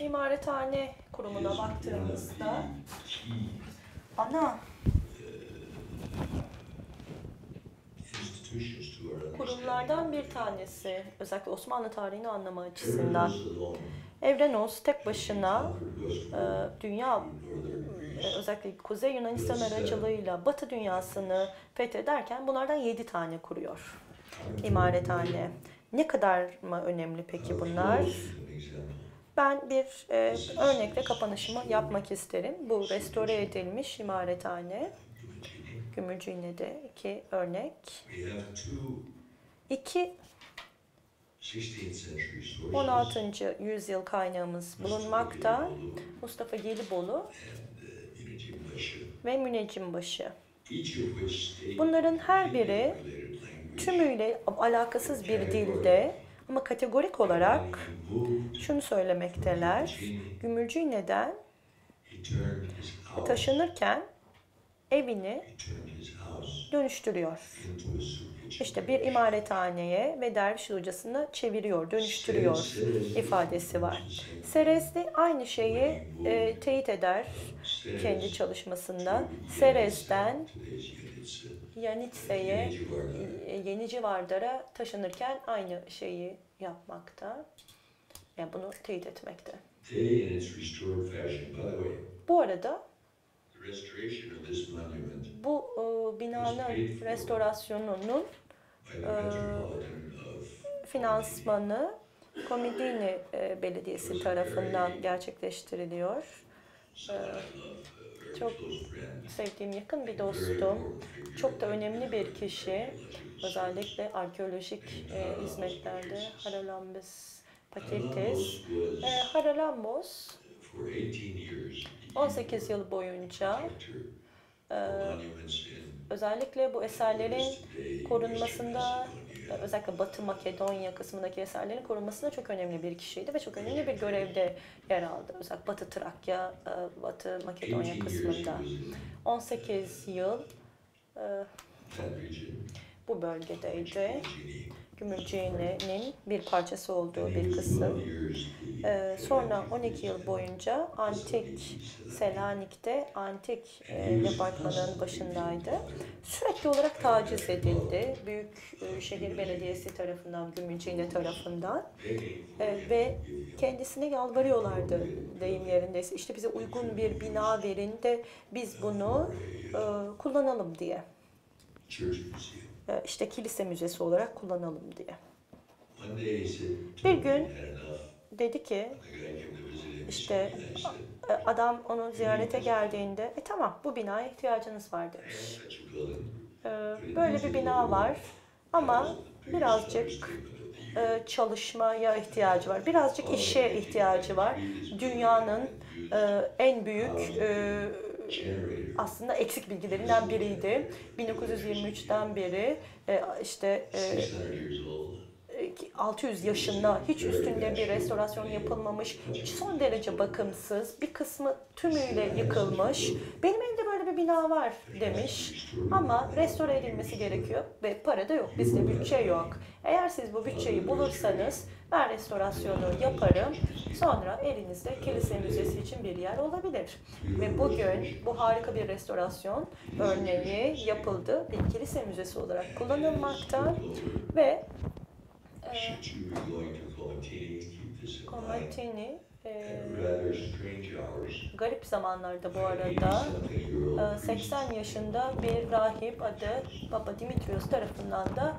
İmarethane kurumuna baktığımızda ana kurumlardan bir tanesi, özellikle Osmanlı tarihini anlama açısından. Evrenos tek başına dünya, özellikle Kuzey Yunanistan aracılığıyla Batı dünyasını fethederken bunlardan 7 tane kuruyor. İmarethane. Ne kadar mı önemli peki bunlar? Ben bir örnekle kapanışımı yapmak isterim. Bu restore edilmiş imarethane. Gümülcine'de 2 örnek. 2 16. yüzyıl kaynağımız bulunmakta. Mustafa Gelibolu ve Münecimbaşı. Bunların her biri tümüyle alakasız bir dilde ama kategorik olarak şunu söylemekteler. Gümülcine'den taşınırken evini dönüştürüyor. İşte bir imarethaneye ve derviş hocasına çeviriyor, dönüştürüyor ifadesi var. Serez de aynı şeyi teyit eder kendi çalışmasında. Serez'den Yanitse'ye, Yenicivardar'a taşınırken aynı şeyi yapmakta. Yani bunu teyit etmekte. Bu arada bu binanın restorasyonunun finansmanı Komodini Belediyesi tarafından gerçekleştiriliyor. Çok sevdiğim yakın bir dostum, çok da önemli bir kişi, özellikle arkeolojik hizmetlerde Haralambos Patites. Haralambos 18 yıl boyunca özellikle bu eserlerin korunmasında, özellikle Batı Makedonya kısmındaki eserlerin korunmasında çok önemli bir kişiydi ve çok önemli bir görevde yer aldı. Özellikle Batı Trakya, Batı Makedonya kısmında. 18 yıl bu bölgedeydi. Gümülcine'nin bir parçası olduğu bir kısım. Sonra 12 yıl boyunca antik Selanik'te antik departmanın başındaydı. Sürekli olarak taciz edildi. Büyükşehir Belediyesi tarafından, Gümülcine tarafından ve kendisine yalvarıyorlardı deyim yerindeyse. İşte bize uygun bir bina verin de biz bunu kullanalım diye. İşte kilise müzesi olarak kullanalım diye. Bir gün dedi ki, işte adam onu ziyarete geldiğinde, tamam bu binaya ihtiyacınız var demiş. Böyle bir bina var ama birazcık çalışmaya ihtiyacı var, birazcık işe ihtiyacı var. Dünyanın en büyük aslında eksik bilgilerinden biriydi. 1923'ten beri işte 600 yaşında, hiç üstünde bir restorasyon yapılmamış, son derece bakımsız, bir kısmı tümüyle yıkılmış. Benim elimde böyle bir bina var demiş ama restore edilmesi gerekiyor ve para da yok, bizde bütçe yok. Eğer siz bu bütçeyi bulursanız ben restorasyonu yaparım, sonra elinizde kilise müzesi için bir yer olabilir. Ve bugün bu harika bir restorasyon örneği yapıldı. Bir kilise müzesi olarak kullanılmakta ve Komodini garip zamanlarda bu arada 80 yaşında bir rahip adı Papa Dimitrios tarafından da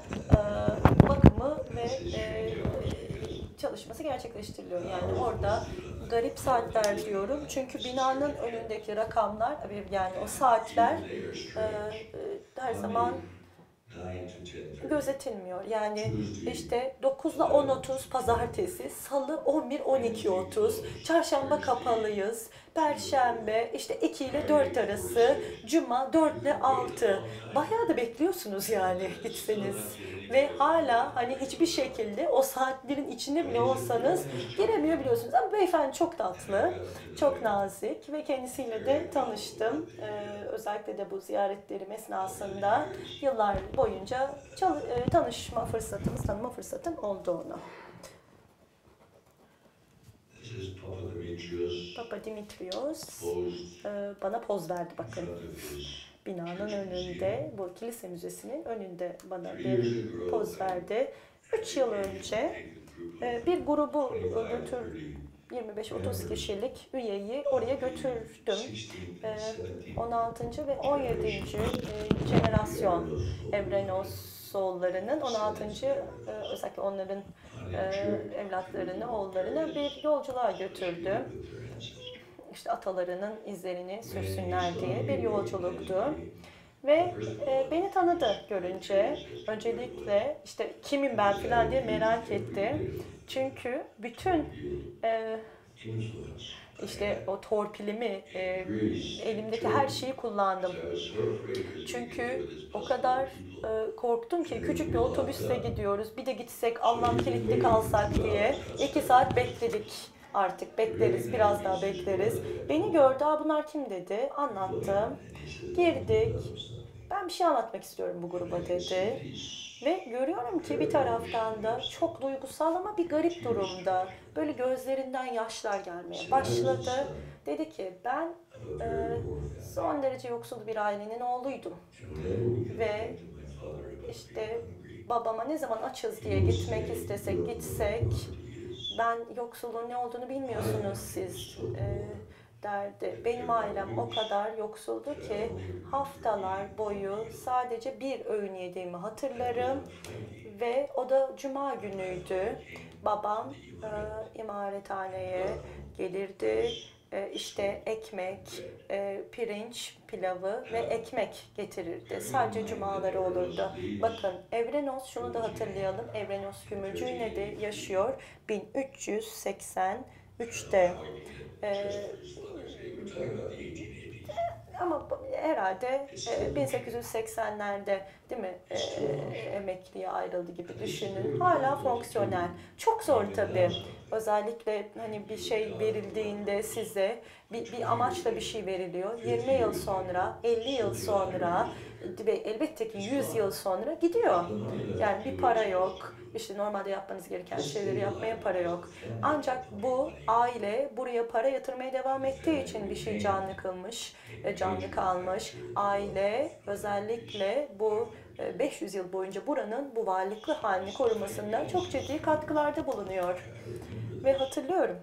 bakımı ve çalışması gerçekleştiriliyor. Yani orada garip saatler diyorum çünkü binanın önündeki rakamlar, yani o saatler her zaman gözetilmiyor. Yani işte 9'la 10.30 pazartesi, salı 11-12.30, çarşamba kapalıyız, perşembe işte 2 ile 4 arası, cuma 4 ile 6. Bayağı da bekliyorsunuz yani gitseniz. Ve hala hani hiçbir şekilde o saatlerin içinde bile olsanız giremiyor biliyorsunuz. Ama beyefendi çok tatlı, çok nazik ve kendisiyle de tanıştım. Özellikle de bu ziyaretlerim esnasında yıllar boyunca tanıma fırsatım oldu ona. Papa Dimitrios bana poz verdi bakın. Binanın önünde, bu kilise müzesinin önünde bana bir poz verdi. 3 yıl önce bir grubu 25-30 kişilik üyeyi oraya götürdüm. 16. ve 17. jenerasyon Evrenoslularının 16. özellikle onların evlatlarını, oğullarını bir yolculuğa götürdüm. İşte atalarının izlerini sürsünler diye bir yolculuktu. Ve beni tanıdı görünce. Öncelikle işte kimim ben falan diye merak etti. Çünkü bütün işte o torpilimi, elimdeki her şeyi kullandım. Çünkü o kadar korktum ki, küçük bir otobüste gidiyoruz. Bir de gitsek, Allah'ım kilitli kalsak diye 2 saat bekledik. Artık bekleriz, biraz daha bekleriz. Beni gördü, "Aa, bunlar kim?" dedi. Anlattım. Girdik. "Ben bir şey anlatmak istiyorum bu gruba," dedi. Ve görüyorum ki bir taraftan da çok duygusal ama bir garip durumda. Böyle gözlerinden yaşlar gelmeye başladı. Dedi ki, "Ben son derece yoksul bir ailenin oğluydum. Ve işte babama ne zaman açız diye gitmek istesek gitsek, ben yoksulluğun ne olduğunu bilmiyorsunuz siz," derdi. "Benim ailem o kadar yoksuldu ki haftalar boyu sadece bir öğün yediğimi hatırlarım ve o da cuma günüydü. Babam imarethaneye gelirdi. İşte ekmek, pirinç, pilavı ve ekmek getirirdi. Sadece cumaları olurdu." Bakın, Evrenos, şunu da hatırlayalım. Evrenos Gümülcüğüne'de yaşıyor. 1383'te ama herhalde 1880'lerde değil mi emekliye ayrıldı gibi düşünün. Hala fonksiyonel. Çok zor tabii. Özellikle hani bir şey verildiğinde size bir amaçla bir şey veriliyor. 20 yıl sonra, 50 yıl sonra ve elbette ki 100 yıl sonra gidiyor. Yani bir para yok. İşte normalde yapmanız gereken şeyleri yapmaya para yok. Ancak bu aile buraya para yatırmaya devam ettiği için bir şey canlı kalmış. Aile özellikle bu 500 yıl boyunca buranın bu varlıklı halini korumasından çok ciddi katkılarda bulunuyor. Ve hatırlıyorum,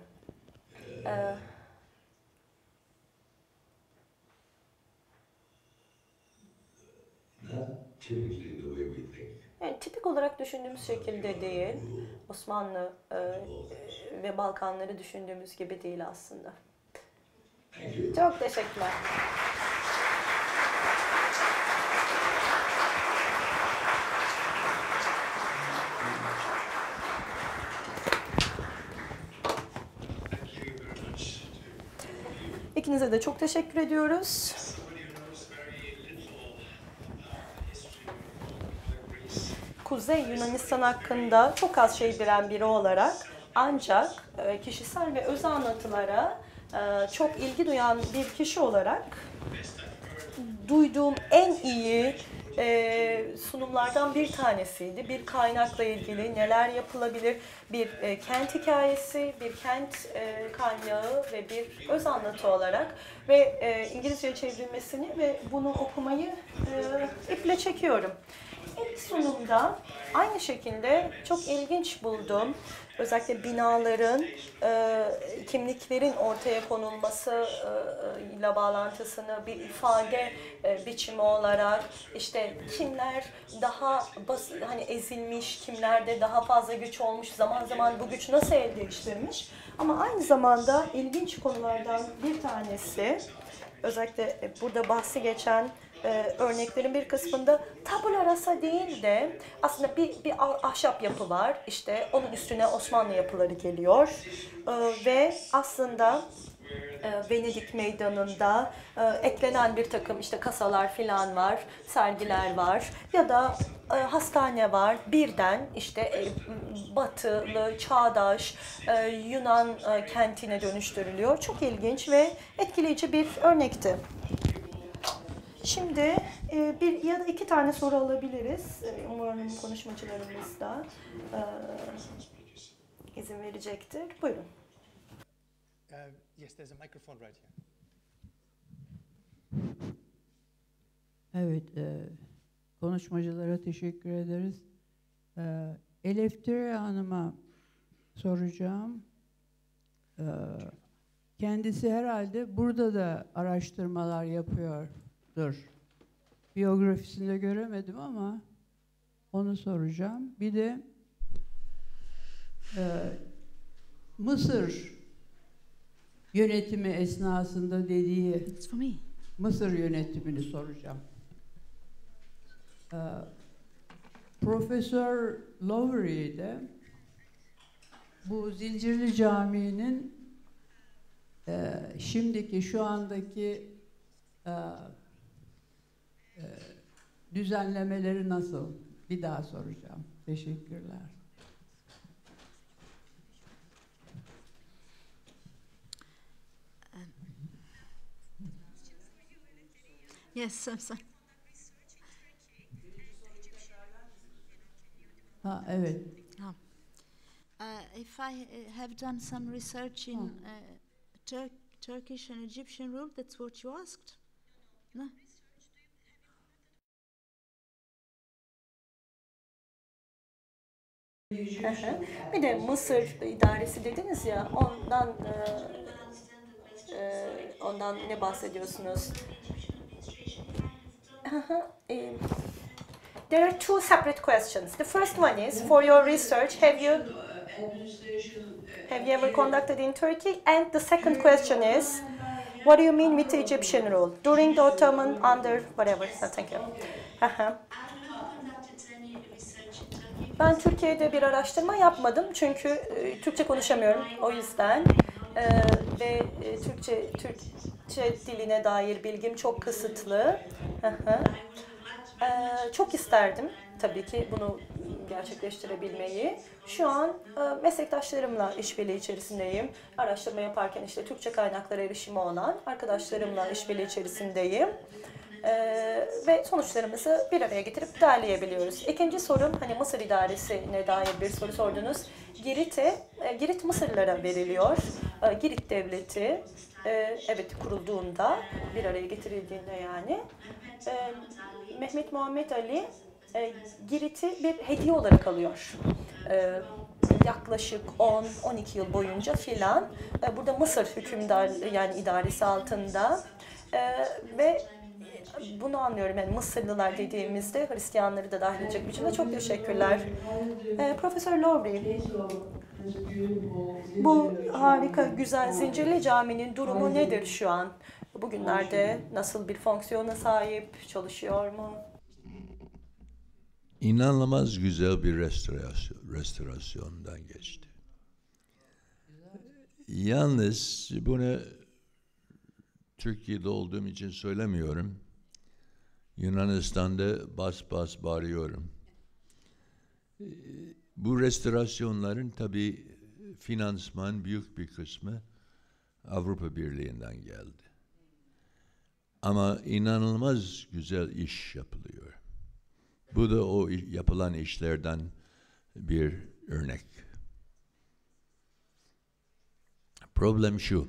yani tipik olarak düşündüğümüz şekilde değil, Osmanlı ve Balkanları düşündüğümüz gibi değil aslında. Çok teşekkürler. İkinize de çok teşekkür ediyoruz. Kuzey Yunanistan hakkında çok az şey bilen biri olarak, ancak kişisel ve öz anlatılara çok ilgi duyan bir kişi olarak duyduğum en iyi sunumlardan bir tanesiydi. Bir kaynakla ilgili neler yapılabilir, bir kent hikayesi, bir kent kaynağı ve bir öz anlatı olarak ve İngilizce'ye çevrilmesini ve bunu okumayı iple çekiyorum. İlk sunumda aynı şekilde çok ilginç buldum. Özellikle binaların, kimliklerin ortaya konulması ile bağlantısını bir ifade biçimi olarak, işte kimler daha hani ezilmiş, kimlerde daha fazla güç olmuş, zaman zaman bu güç nasıl el değiştirmiş. Ama aynı zamanda ilginç konulardan bir tanesi, özellikle burada bahsi geçen örneklerin bir kısmında tabula rasa değil de aslında bir ahşap yapı var. İşte onun üstüne Osmanlı yapıları geliyor ve aslında Venedik Meydanı'nda eklenen bir takım işte kasalar filan var, sergiler var ya da hastane var. Birden işte batılı, çağdaş Yunan kentine dönüştürülüyor. Çok ilginç ve etkileyici bir örnekti. Şimdi bir ya da iki tane soru alabiliriz. Umarım konuşmacılarımız da izin verecektir. Buyurun. Yes, there's a microphone right here. Evet, konuşmacılara teşekkür ederiz. Eleftire Hanım'a soracağım. Kendisi herhalde burada da araştırmalar yapıyordur. Biyografisinde göremedim ama onu soracağım. Bir de Mısır yönetimi esnasında dediği Mısır yönetimini soracağım. Profesör Lowery de bu Zincirli Camii'nin şimdiki, şu andaki düzenlemeleri nasıl? Bir daha soracağım. Teşekkürler. Yes, I'm sorry. Ha, evet. Ha. If I have done some research in Turkish and Egyptian rule, that's what you asked? No? Bir de Mısır idaresi dediniz ya, ondan ne bahsediyorsunuz? There are two separate questions. The first one is, for your research, have you ever conducted in Turkey? And the second question is, what do you mean with the Egyptian rule? During the Ottoman, under, whatever. No, thank you. Ben Türkiye'de bir araştırma yapmadım çünkü Türkçe konuşamıyorum, o yüzden ve Türkçe diline dair bilgim çok kısıtlı. Çok isterdim tabii ki bunu gerçekleştirebilmeyi. Şu an meslektaşlarımla işbirliği içerisindeyim. Araştırma yaparken işte Türkçe kaynaklara erişimi olan arkadaşlarımla işbirliği içerisindeyim. Ve sonuçlarımızı bir araya getirip derleyebiliyoruz. İkinci sorum, hani Mısır idaresine dair bir soru sordunuz. Girit Mısırlara veriliyor. Girit devleti, evet, kurulduğunda, bir araya getirildiğinde yani. Mehmet Muhammed Ali Girit'i bir hediye olarak alıyor. Yaklaşık 10-12 yıl boyunca filan. Burada Mısır yani idaresi altında ve bunu anlıyorum. Yani Mısırlılar dediğimizde Hristiyanları da dahil edecek biçimde. Çok teşekkürler. Profesör Lowry, bu harika, güzel Zincirli Camii'nin durumu nedir şu an? Bugünlerde nasıl bir fonksiyona sahip, çalışıyor mu? İnanılmaz güzel bir restorasyondan geçti. Yalnız bunu Türkiye'de olduğum için söylemiyorum. Yunanistan'da bas bas bağırıyorum. Bu restorasyonların tabii finansman büyük bir kısmı Avrupa Birliği'nden geldi. Ama inanılmaz güzel iş yapılıyor. Bu da o yapılan işlerden bir örnek. Problem şu.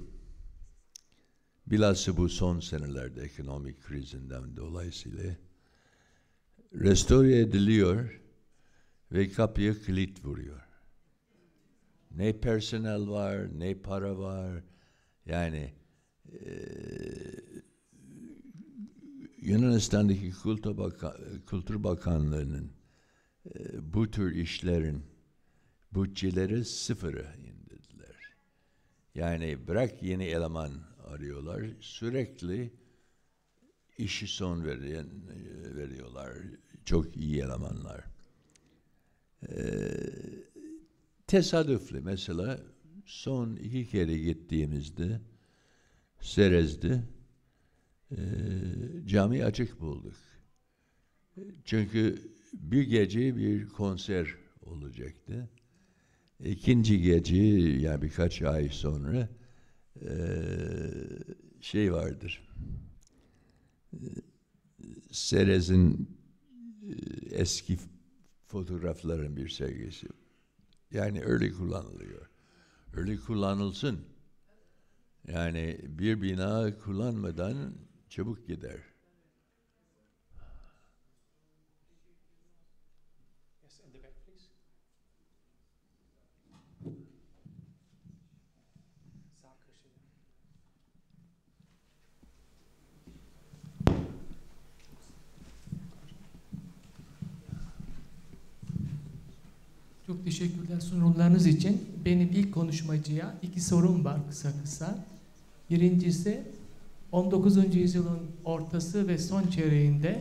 Bilhassa bu son senelerde ekonomik krizinden dolayısıyla restore ediliyor ve kapıya kilit vuruyor. Ne personel var, ne para var. Yani Yunanistan'daki Kültür Bakanlığı'nın bu tür işlerin bütçeleri sıfıra indirdiler. Yani bırak yeni eleman arıyorlar, sürekli işi son veriyorlar. Çok iyi elemanlar. Tesadüfli mesela son 2 kere gittiğimizde Serez'de cami açık bulduk. Çünkü bir gece bir konser olacaktı. İkinci gece, yani birkaç ay sonra şey vardır. Serez'in eski fotoğrafların bir sergisi. Yani öyle kullanılıyor. Öyle kullanılsın. Yani bir bina kullanmadan çabuk gider. Çok teşekkürler sunumlarınız için. Benim ilk konuşmacıya iki sorum var kısa kısa. Birincisi, 19. yüzyılın ortası ve son çeyreğinde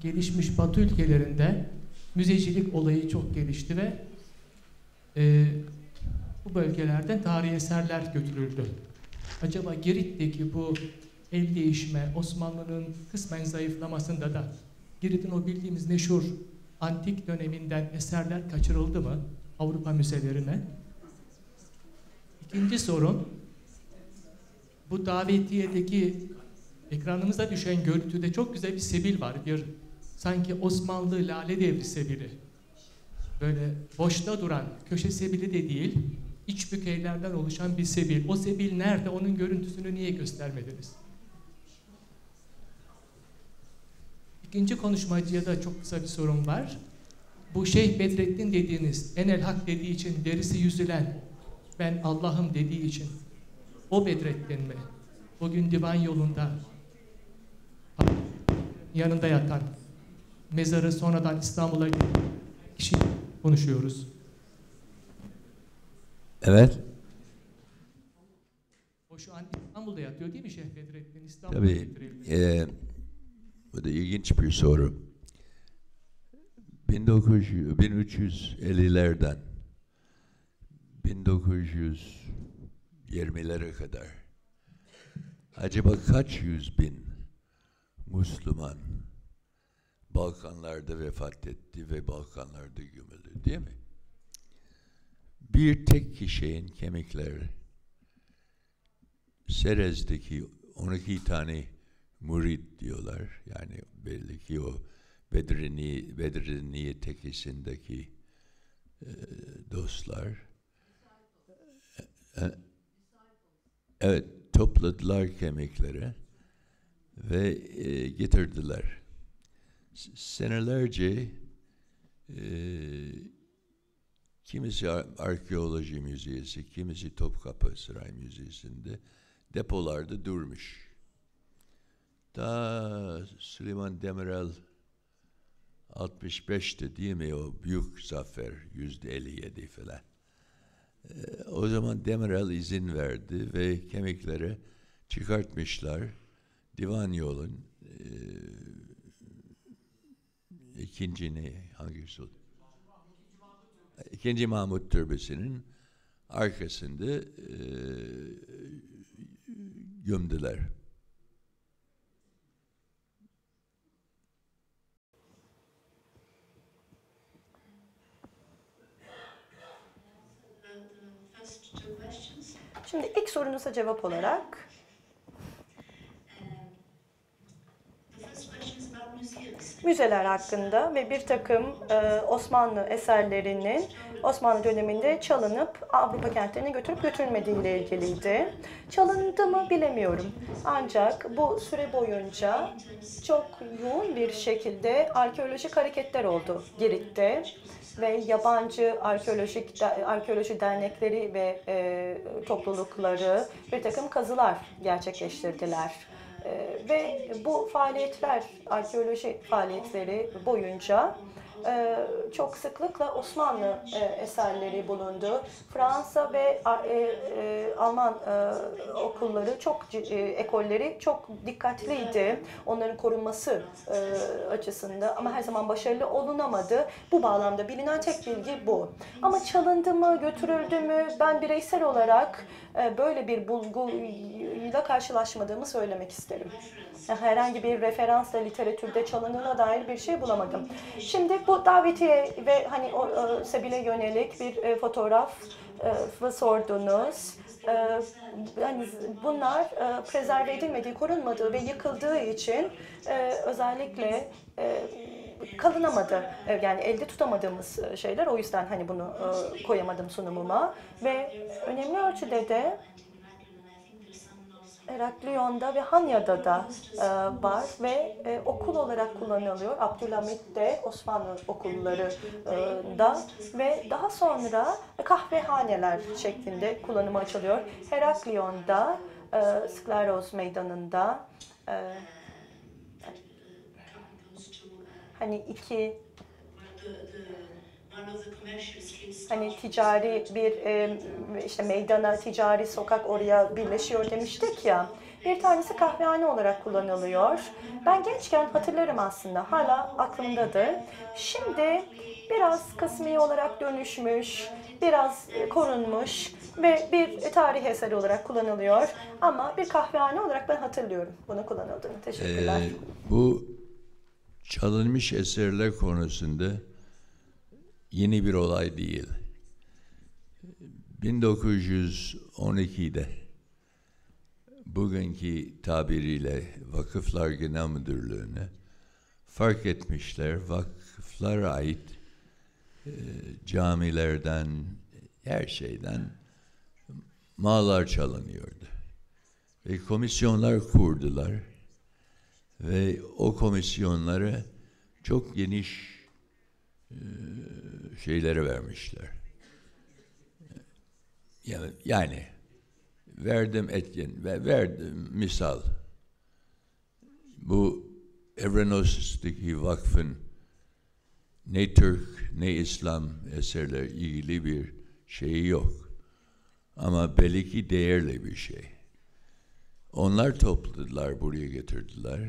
gelişmiş Batı ülkelerinde müzecilik olayı çok gelişti ve bu bölgelerde tarihi eserler götürüldü. Acaba Girit'teki bu el değişme, Osmanlı'nın kısmen zayıflamasında da Girit'in o bildiğimiz meşhur antik döneminden eserler kaçırıldı mı Avrupa müzelerine? İkinci sorun, bu davetiyedeki ekranımıza düşen görüntüde çok güzel bir sebil var. Bir sanki Osmanlı Lale Devri sebili. Böyle boşta duran köşe sebili de değil, iç bükeylerden oluşan bir sebil. O sebil nerede? Onun görüntüsünü niye göstermediniz? İkinci konuşmacıya da çok kısa bir sorum var. Bu Şeyh Bedrettin dediğiniz, Enel Hak dediği için, derisi yüzülen, ben Allah'ım dediği için, o Bedrettin mi? Bugün divan yolunda, yanında yatan, mezarı sonradan İstanbul'a giden kişi konuşuyoruz. Evet. O şu an İstanbul'da yatıyor değil mi Şeyh Bedrettin? İstanbul'da getirilmiş. Bu da ilginç bir soru. 1350'lerden 1920'lere kadar acaba kaç yüz bin Müslüman Balkanlarda vefat etti ve Balkanlarda gömüldü, değil mi? Bir tek kişinin kemikleri Serez'deki 12 tane murid diyorlar. Yani belli ki o Bedriniye tekisindeki dostlar. Evet, topladılar kemikleri ve getirdiler. Senelerce kimisi Arkeoloji Müzesi, kimisi Topkapı Saray Müzesi'nde depolarda durmuş. Ta Süleyman Demirel 65'te değil mi o büyük zafer %57 falan. O zaman Demirel izin verdi ve kemikleri çıkartmışlar. Divan yolun İkinci Mahmut Türbesi'nin arkasında gömdüler. Şimdi ilk sorunuza cevap olarak müzeler hakkında ve bir takım Osmanlı eserlerinin Osmanlı döneminde çalınıp Avrupa kentlerine götürüp götürülmediğiyle ilgiliydi. Çalındı mı bilemiyorum. Ancak bu süre boyunca çok yoğun bir şekilde arkeolojik hareketler oldu Girit'te ve yabancı arkeoloji dernekleri ve toplulukları bir takım kazılar gerçekleştirdiler. Ve bu faaliyetler, arkeoloji faaliyetleri boyunca çok sıklıkla Osmanlı eserleri bulundu. Fransa ve Alman okulları, ekolleri çok dikkatliydi onların korunması açısından ama her zaman başarılı olunamadı. Bu bağlamda bilinen tek bilgi bu. Ama çalındı mı, götürüldü mü? Ben bireysel olarak böyle bir bulguyla karşılaşmadığımı söylemek isterim. Herhangi bir referansla literatürde çalındığına dair bir şey bulamadım. Şimdi bu davetiye ve hani Sebil'e yönelik bir fotoğrafı sordunuz. Yani bunlar prezerve edilmediği, korunmadığı ve yıkıldığı için özellikle kalınamadı. Yani elde tutamadığımız şeyler. O yüzden hani bunu koyamadım sunumuma ve önemli ölçüde de Heraklion'da ve Hanya'da da var ve okul olarak kullanılıyor. Abdülhamit'te Osmanlı okullarında ve daha sonra kahvehaneler şeklinde kullanıma açılıyor. Heraklion'da, Skleros Meydanı'nda hani ticari bir işte meydana, ticari sokak oraya birleşiyor demiştik ya. Bir tanesi kahvehane olarak kullanılıyor. Ben gençken hatırlarım aslında. Hala aklımdadır. Şimdi biraz kısmi olarak dönüşmüş, biraz korunmuş ve bir tarih eseri olarak kullanılıyor. Ama bir kahvehane olarak ben hatırlıyorum bunu kullanıldığını. Teşekkürler. Bu çalınmış eserler konusunda yeni bir olay değil. 1912'de bugünkü tabiriyle Vakıflar Genel Müdürlüğü'ne fark etmişler. Vakıflara ait camilerden, her şeyden mallar çalınıyordu. Ve komisyonlar kurdular. Ve o komisyonlara çok geniş şeyleri vermişler. Yani verdim etkin ve verdim misal. Bu Evrenos'taki vakfın ne Türk ne İslam eserleri ilgili bir şeyi yok. Ama belli ki değerli bir şey. Onlar topladılar, buraya getirdiler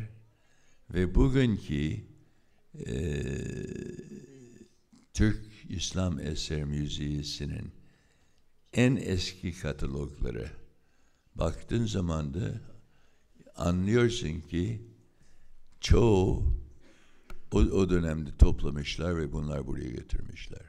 ve bugünkü Türk İslam Eser Müzesi'nin en eski katalogları baktığın zaman da anlıyorsun ki çoğu o dönemde toplamışlar ve bunlar buraya getirmişler.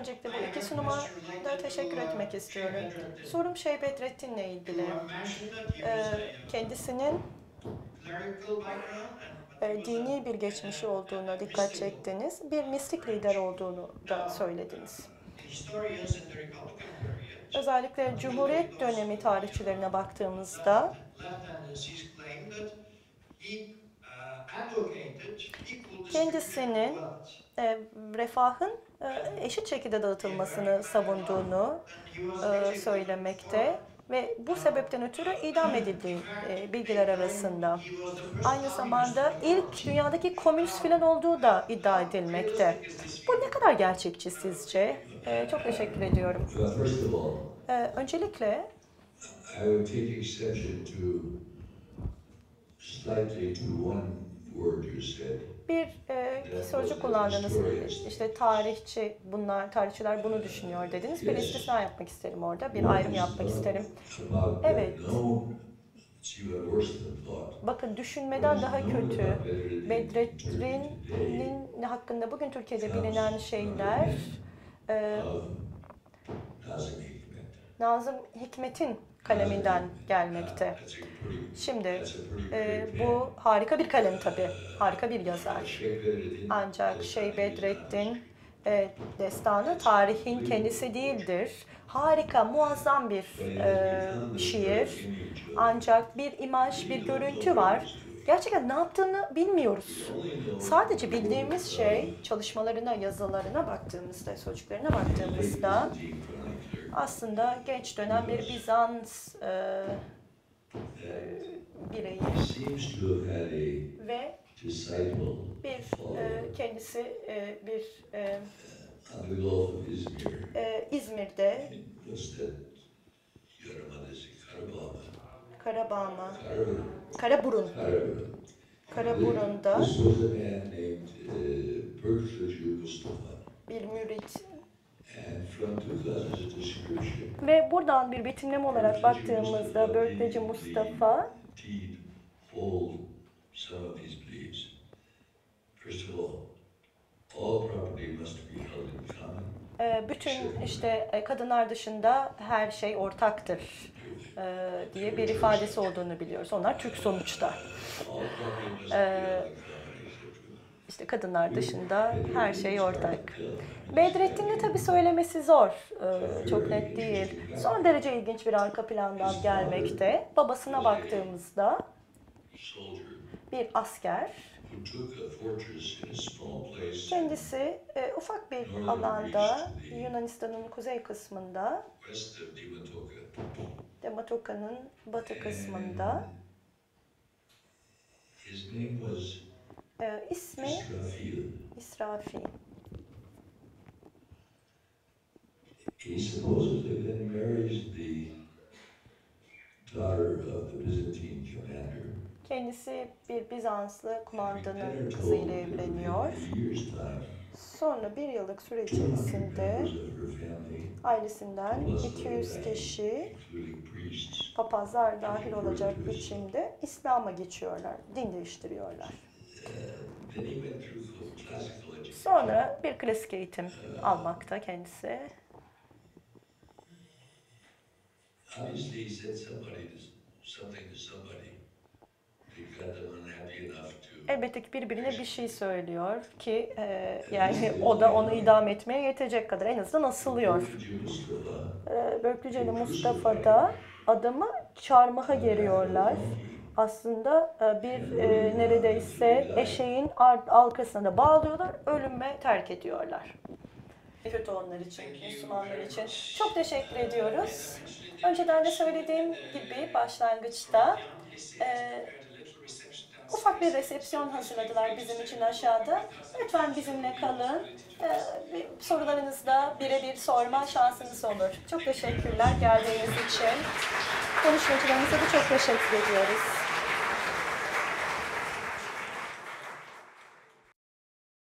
Öncelikle bu iki sunuma da teşekkür etmek istiyorum. Sorum şey Bedrettin'le ilgili. Kendisinin dini bir geçmişi olduğuna dikkat çektiniz. Bir mistik lider olduğunu da söylediniz. Özellikle Cumhuriyet dönemi tarihçilerine baktığımızda kendisinin refahın eşit şekilde dağıtılmasını savunduğunu söylemekte ve bu sebepten ötürü idam edildiği bilgiler arasında. Aynı zamanda ilk dünyadaki komünist filan olduğu da iddia edilmekte. Bu ne kadar gerçekçi sizce? Çok teşekkür ediyorum. Öncelikle bir sözcük kullandınız. İşte tarihçiler bunu düşünüyor dediniz. Bir istisna yapmak isterim orada. Bir ayrım yapmak isterim. Evet. Bakın, düşünmeden daha kötü. Bedrettin'in hakkında bugün Türkiye'de bilinen şeyler Nazım Hikmet'in kaleminden gelmekte. Şimdi bu harika bir kalem tabii, harika bir yazar. Ancak Bedrettin destanı tarihin kendisi değildir. Harika, muazzam bir şiir. Ancak bir imaj, bir görüntü var. Gerçekten ne yaptığını bilmiyoruz. Sadece bildiğimiz şey çalışmalarına, yazılarına baktığımızda, sözcüklerine baktığımızda aslında genç dönem bir Bizans bireyi ve bir kendisi bir İzmir'de Karaburun'da bir mürit. Ve buradan bir betimleme olarak baktığımızda Börkleci Mustafa bütün işte kadınlar dışında her şey ortaktır diye bir ifadesi olduğunu biliyoruz. Onlar Türk sonuçta. İşte kadınlar dışında her şey ortak. Bedrettin'le tabii söylemesi zor, çok net değil. Son derece ilginç bir arka plandan gelmekte. Babasına baktığımızda bir asker, kendisi ufak bir alanda, Yunanistan'ın kuzey kısmında, Dematoka'nın batı kısmında, ismi İsrafil. Kendisi bir Bizanslı kumandanın kızıyla evleniyor. Sonra bir yıllık süre içerisinde ailesinden 200 kişi, papazlar dahil olacak biçimde İslam'a geçiyorlar, din değiştiriyorlar. Sonra bir klasik eğitim almakta kendisi. Elbette ki birbirine bir şey söylüyor ki yani o da onu idam etmeye yetecek kadar en azından asılıyor. Börklüceli Mustafa'da adamı çarmıha geriyorlar. Aslında bir neredeyse eşeğin arkasına da bağlıyorlar, ölüme terk ediyorlar. Kötü onlar için, Müslümanlar için. Çok teşekkür ediyoruz. Önceden de söylediğim gibi başlangıçta ufak bir resepsiyon hazırladılar bizim için aşağıda. Lütfen bizimle kalın. Sorularınızda birebir sorma şansınız olur. Çok teşekkürler geldiğiniz için. Konuşmacılarımıza da çok teşekkür ediyoruz.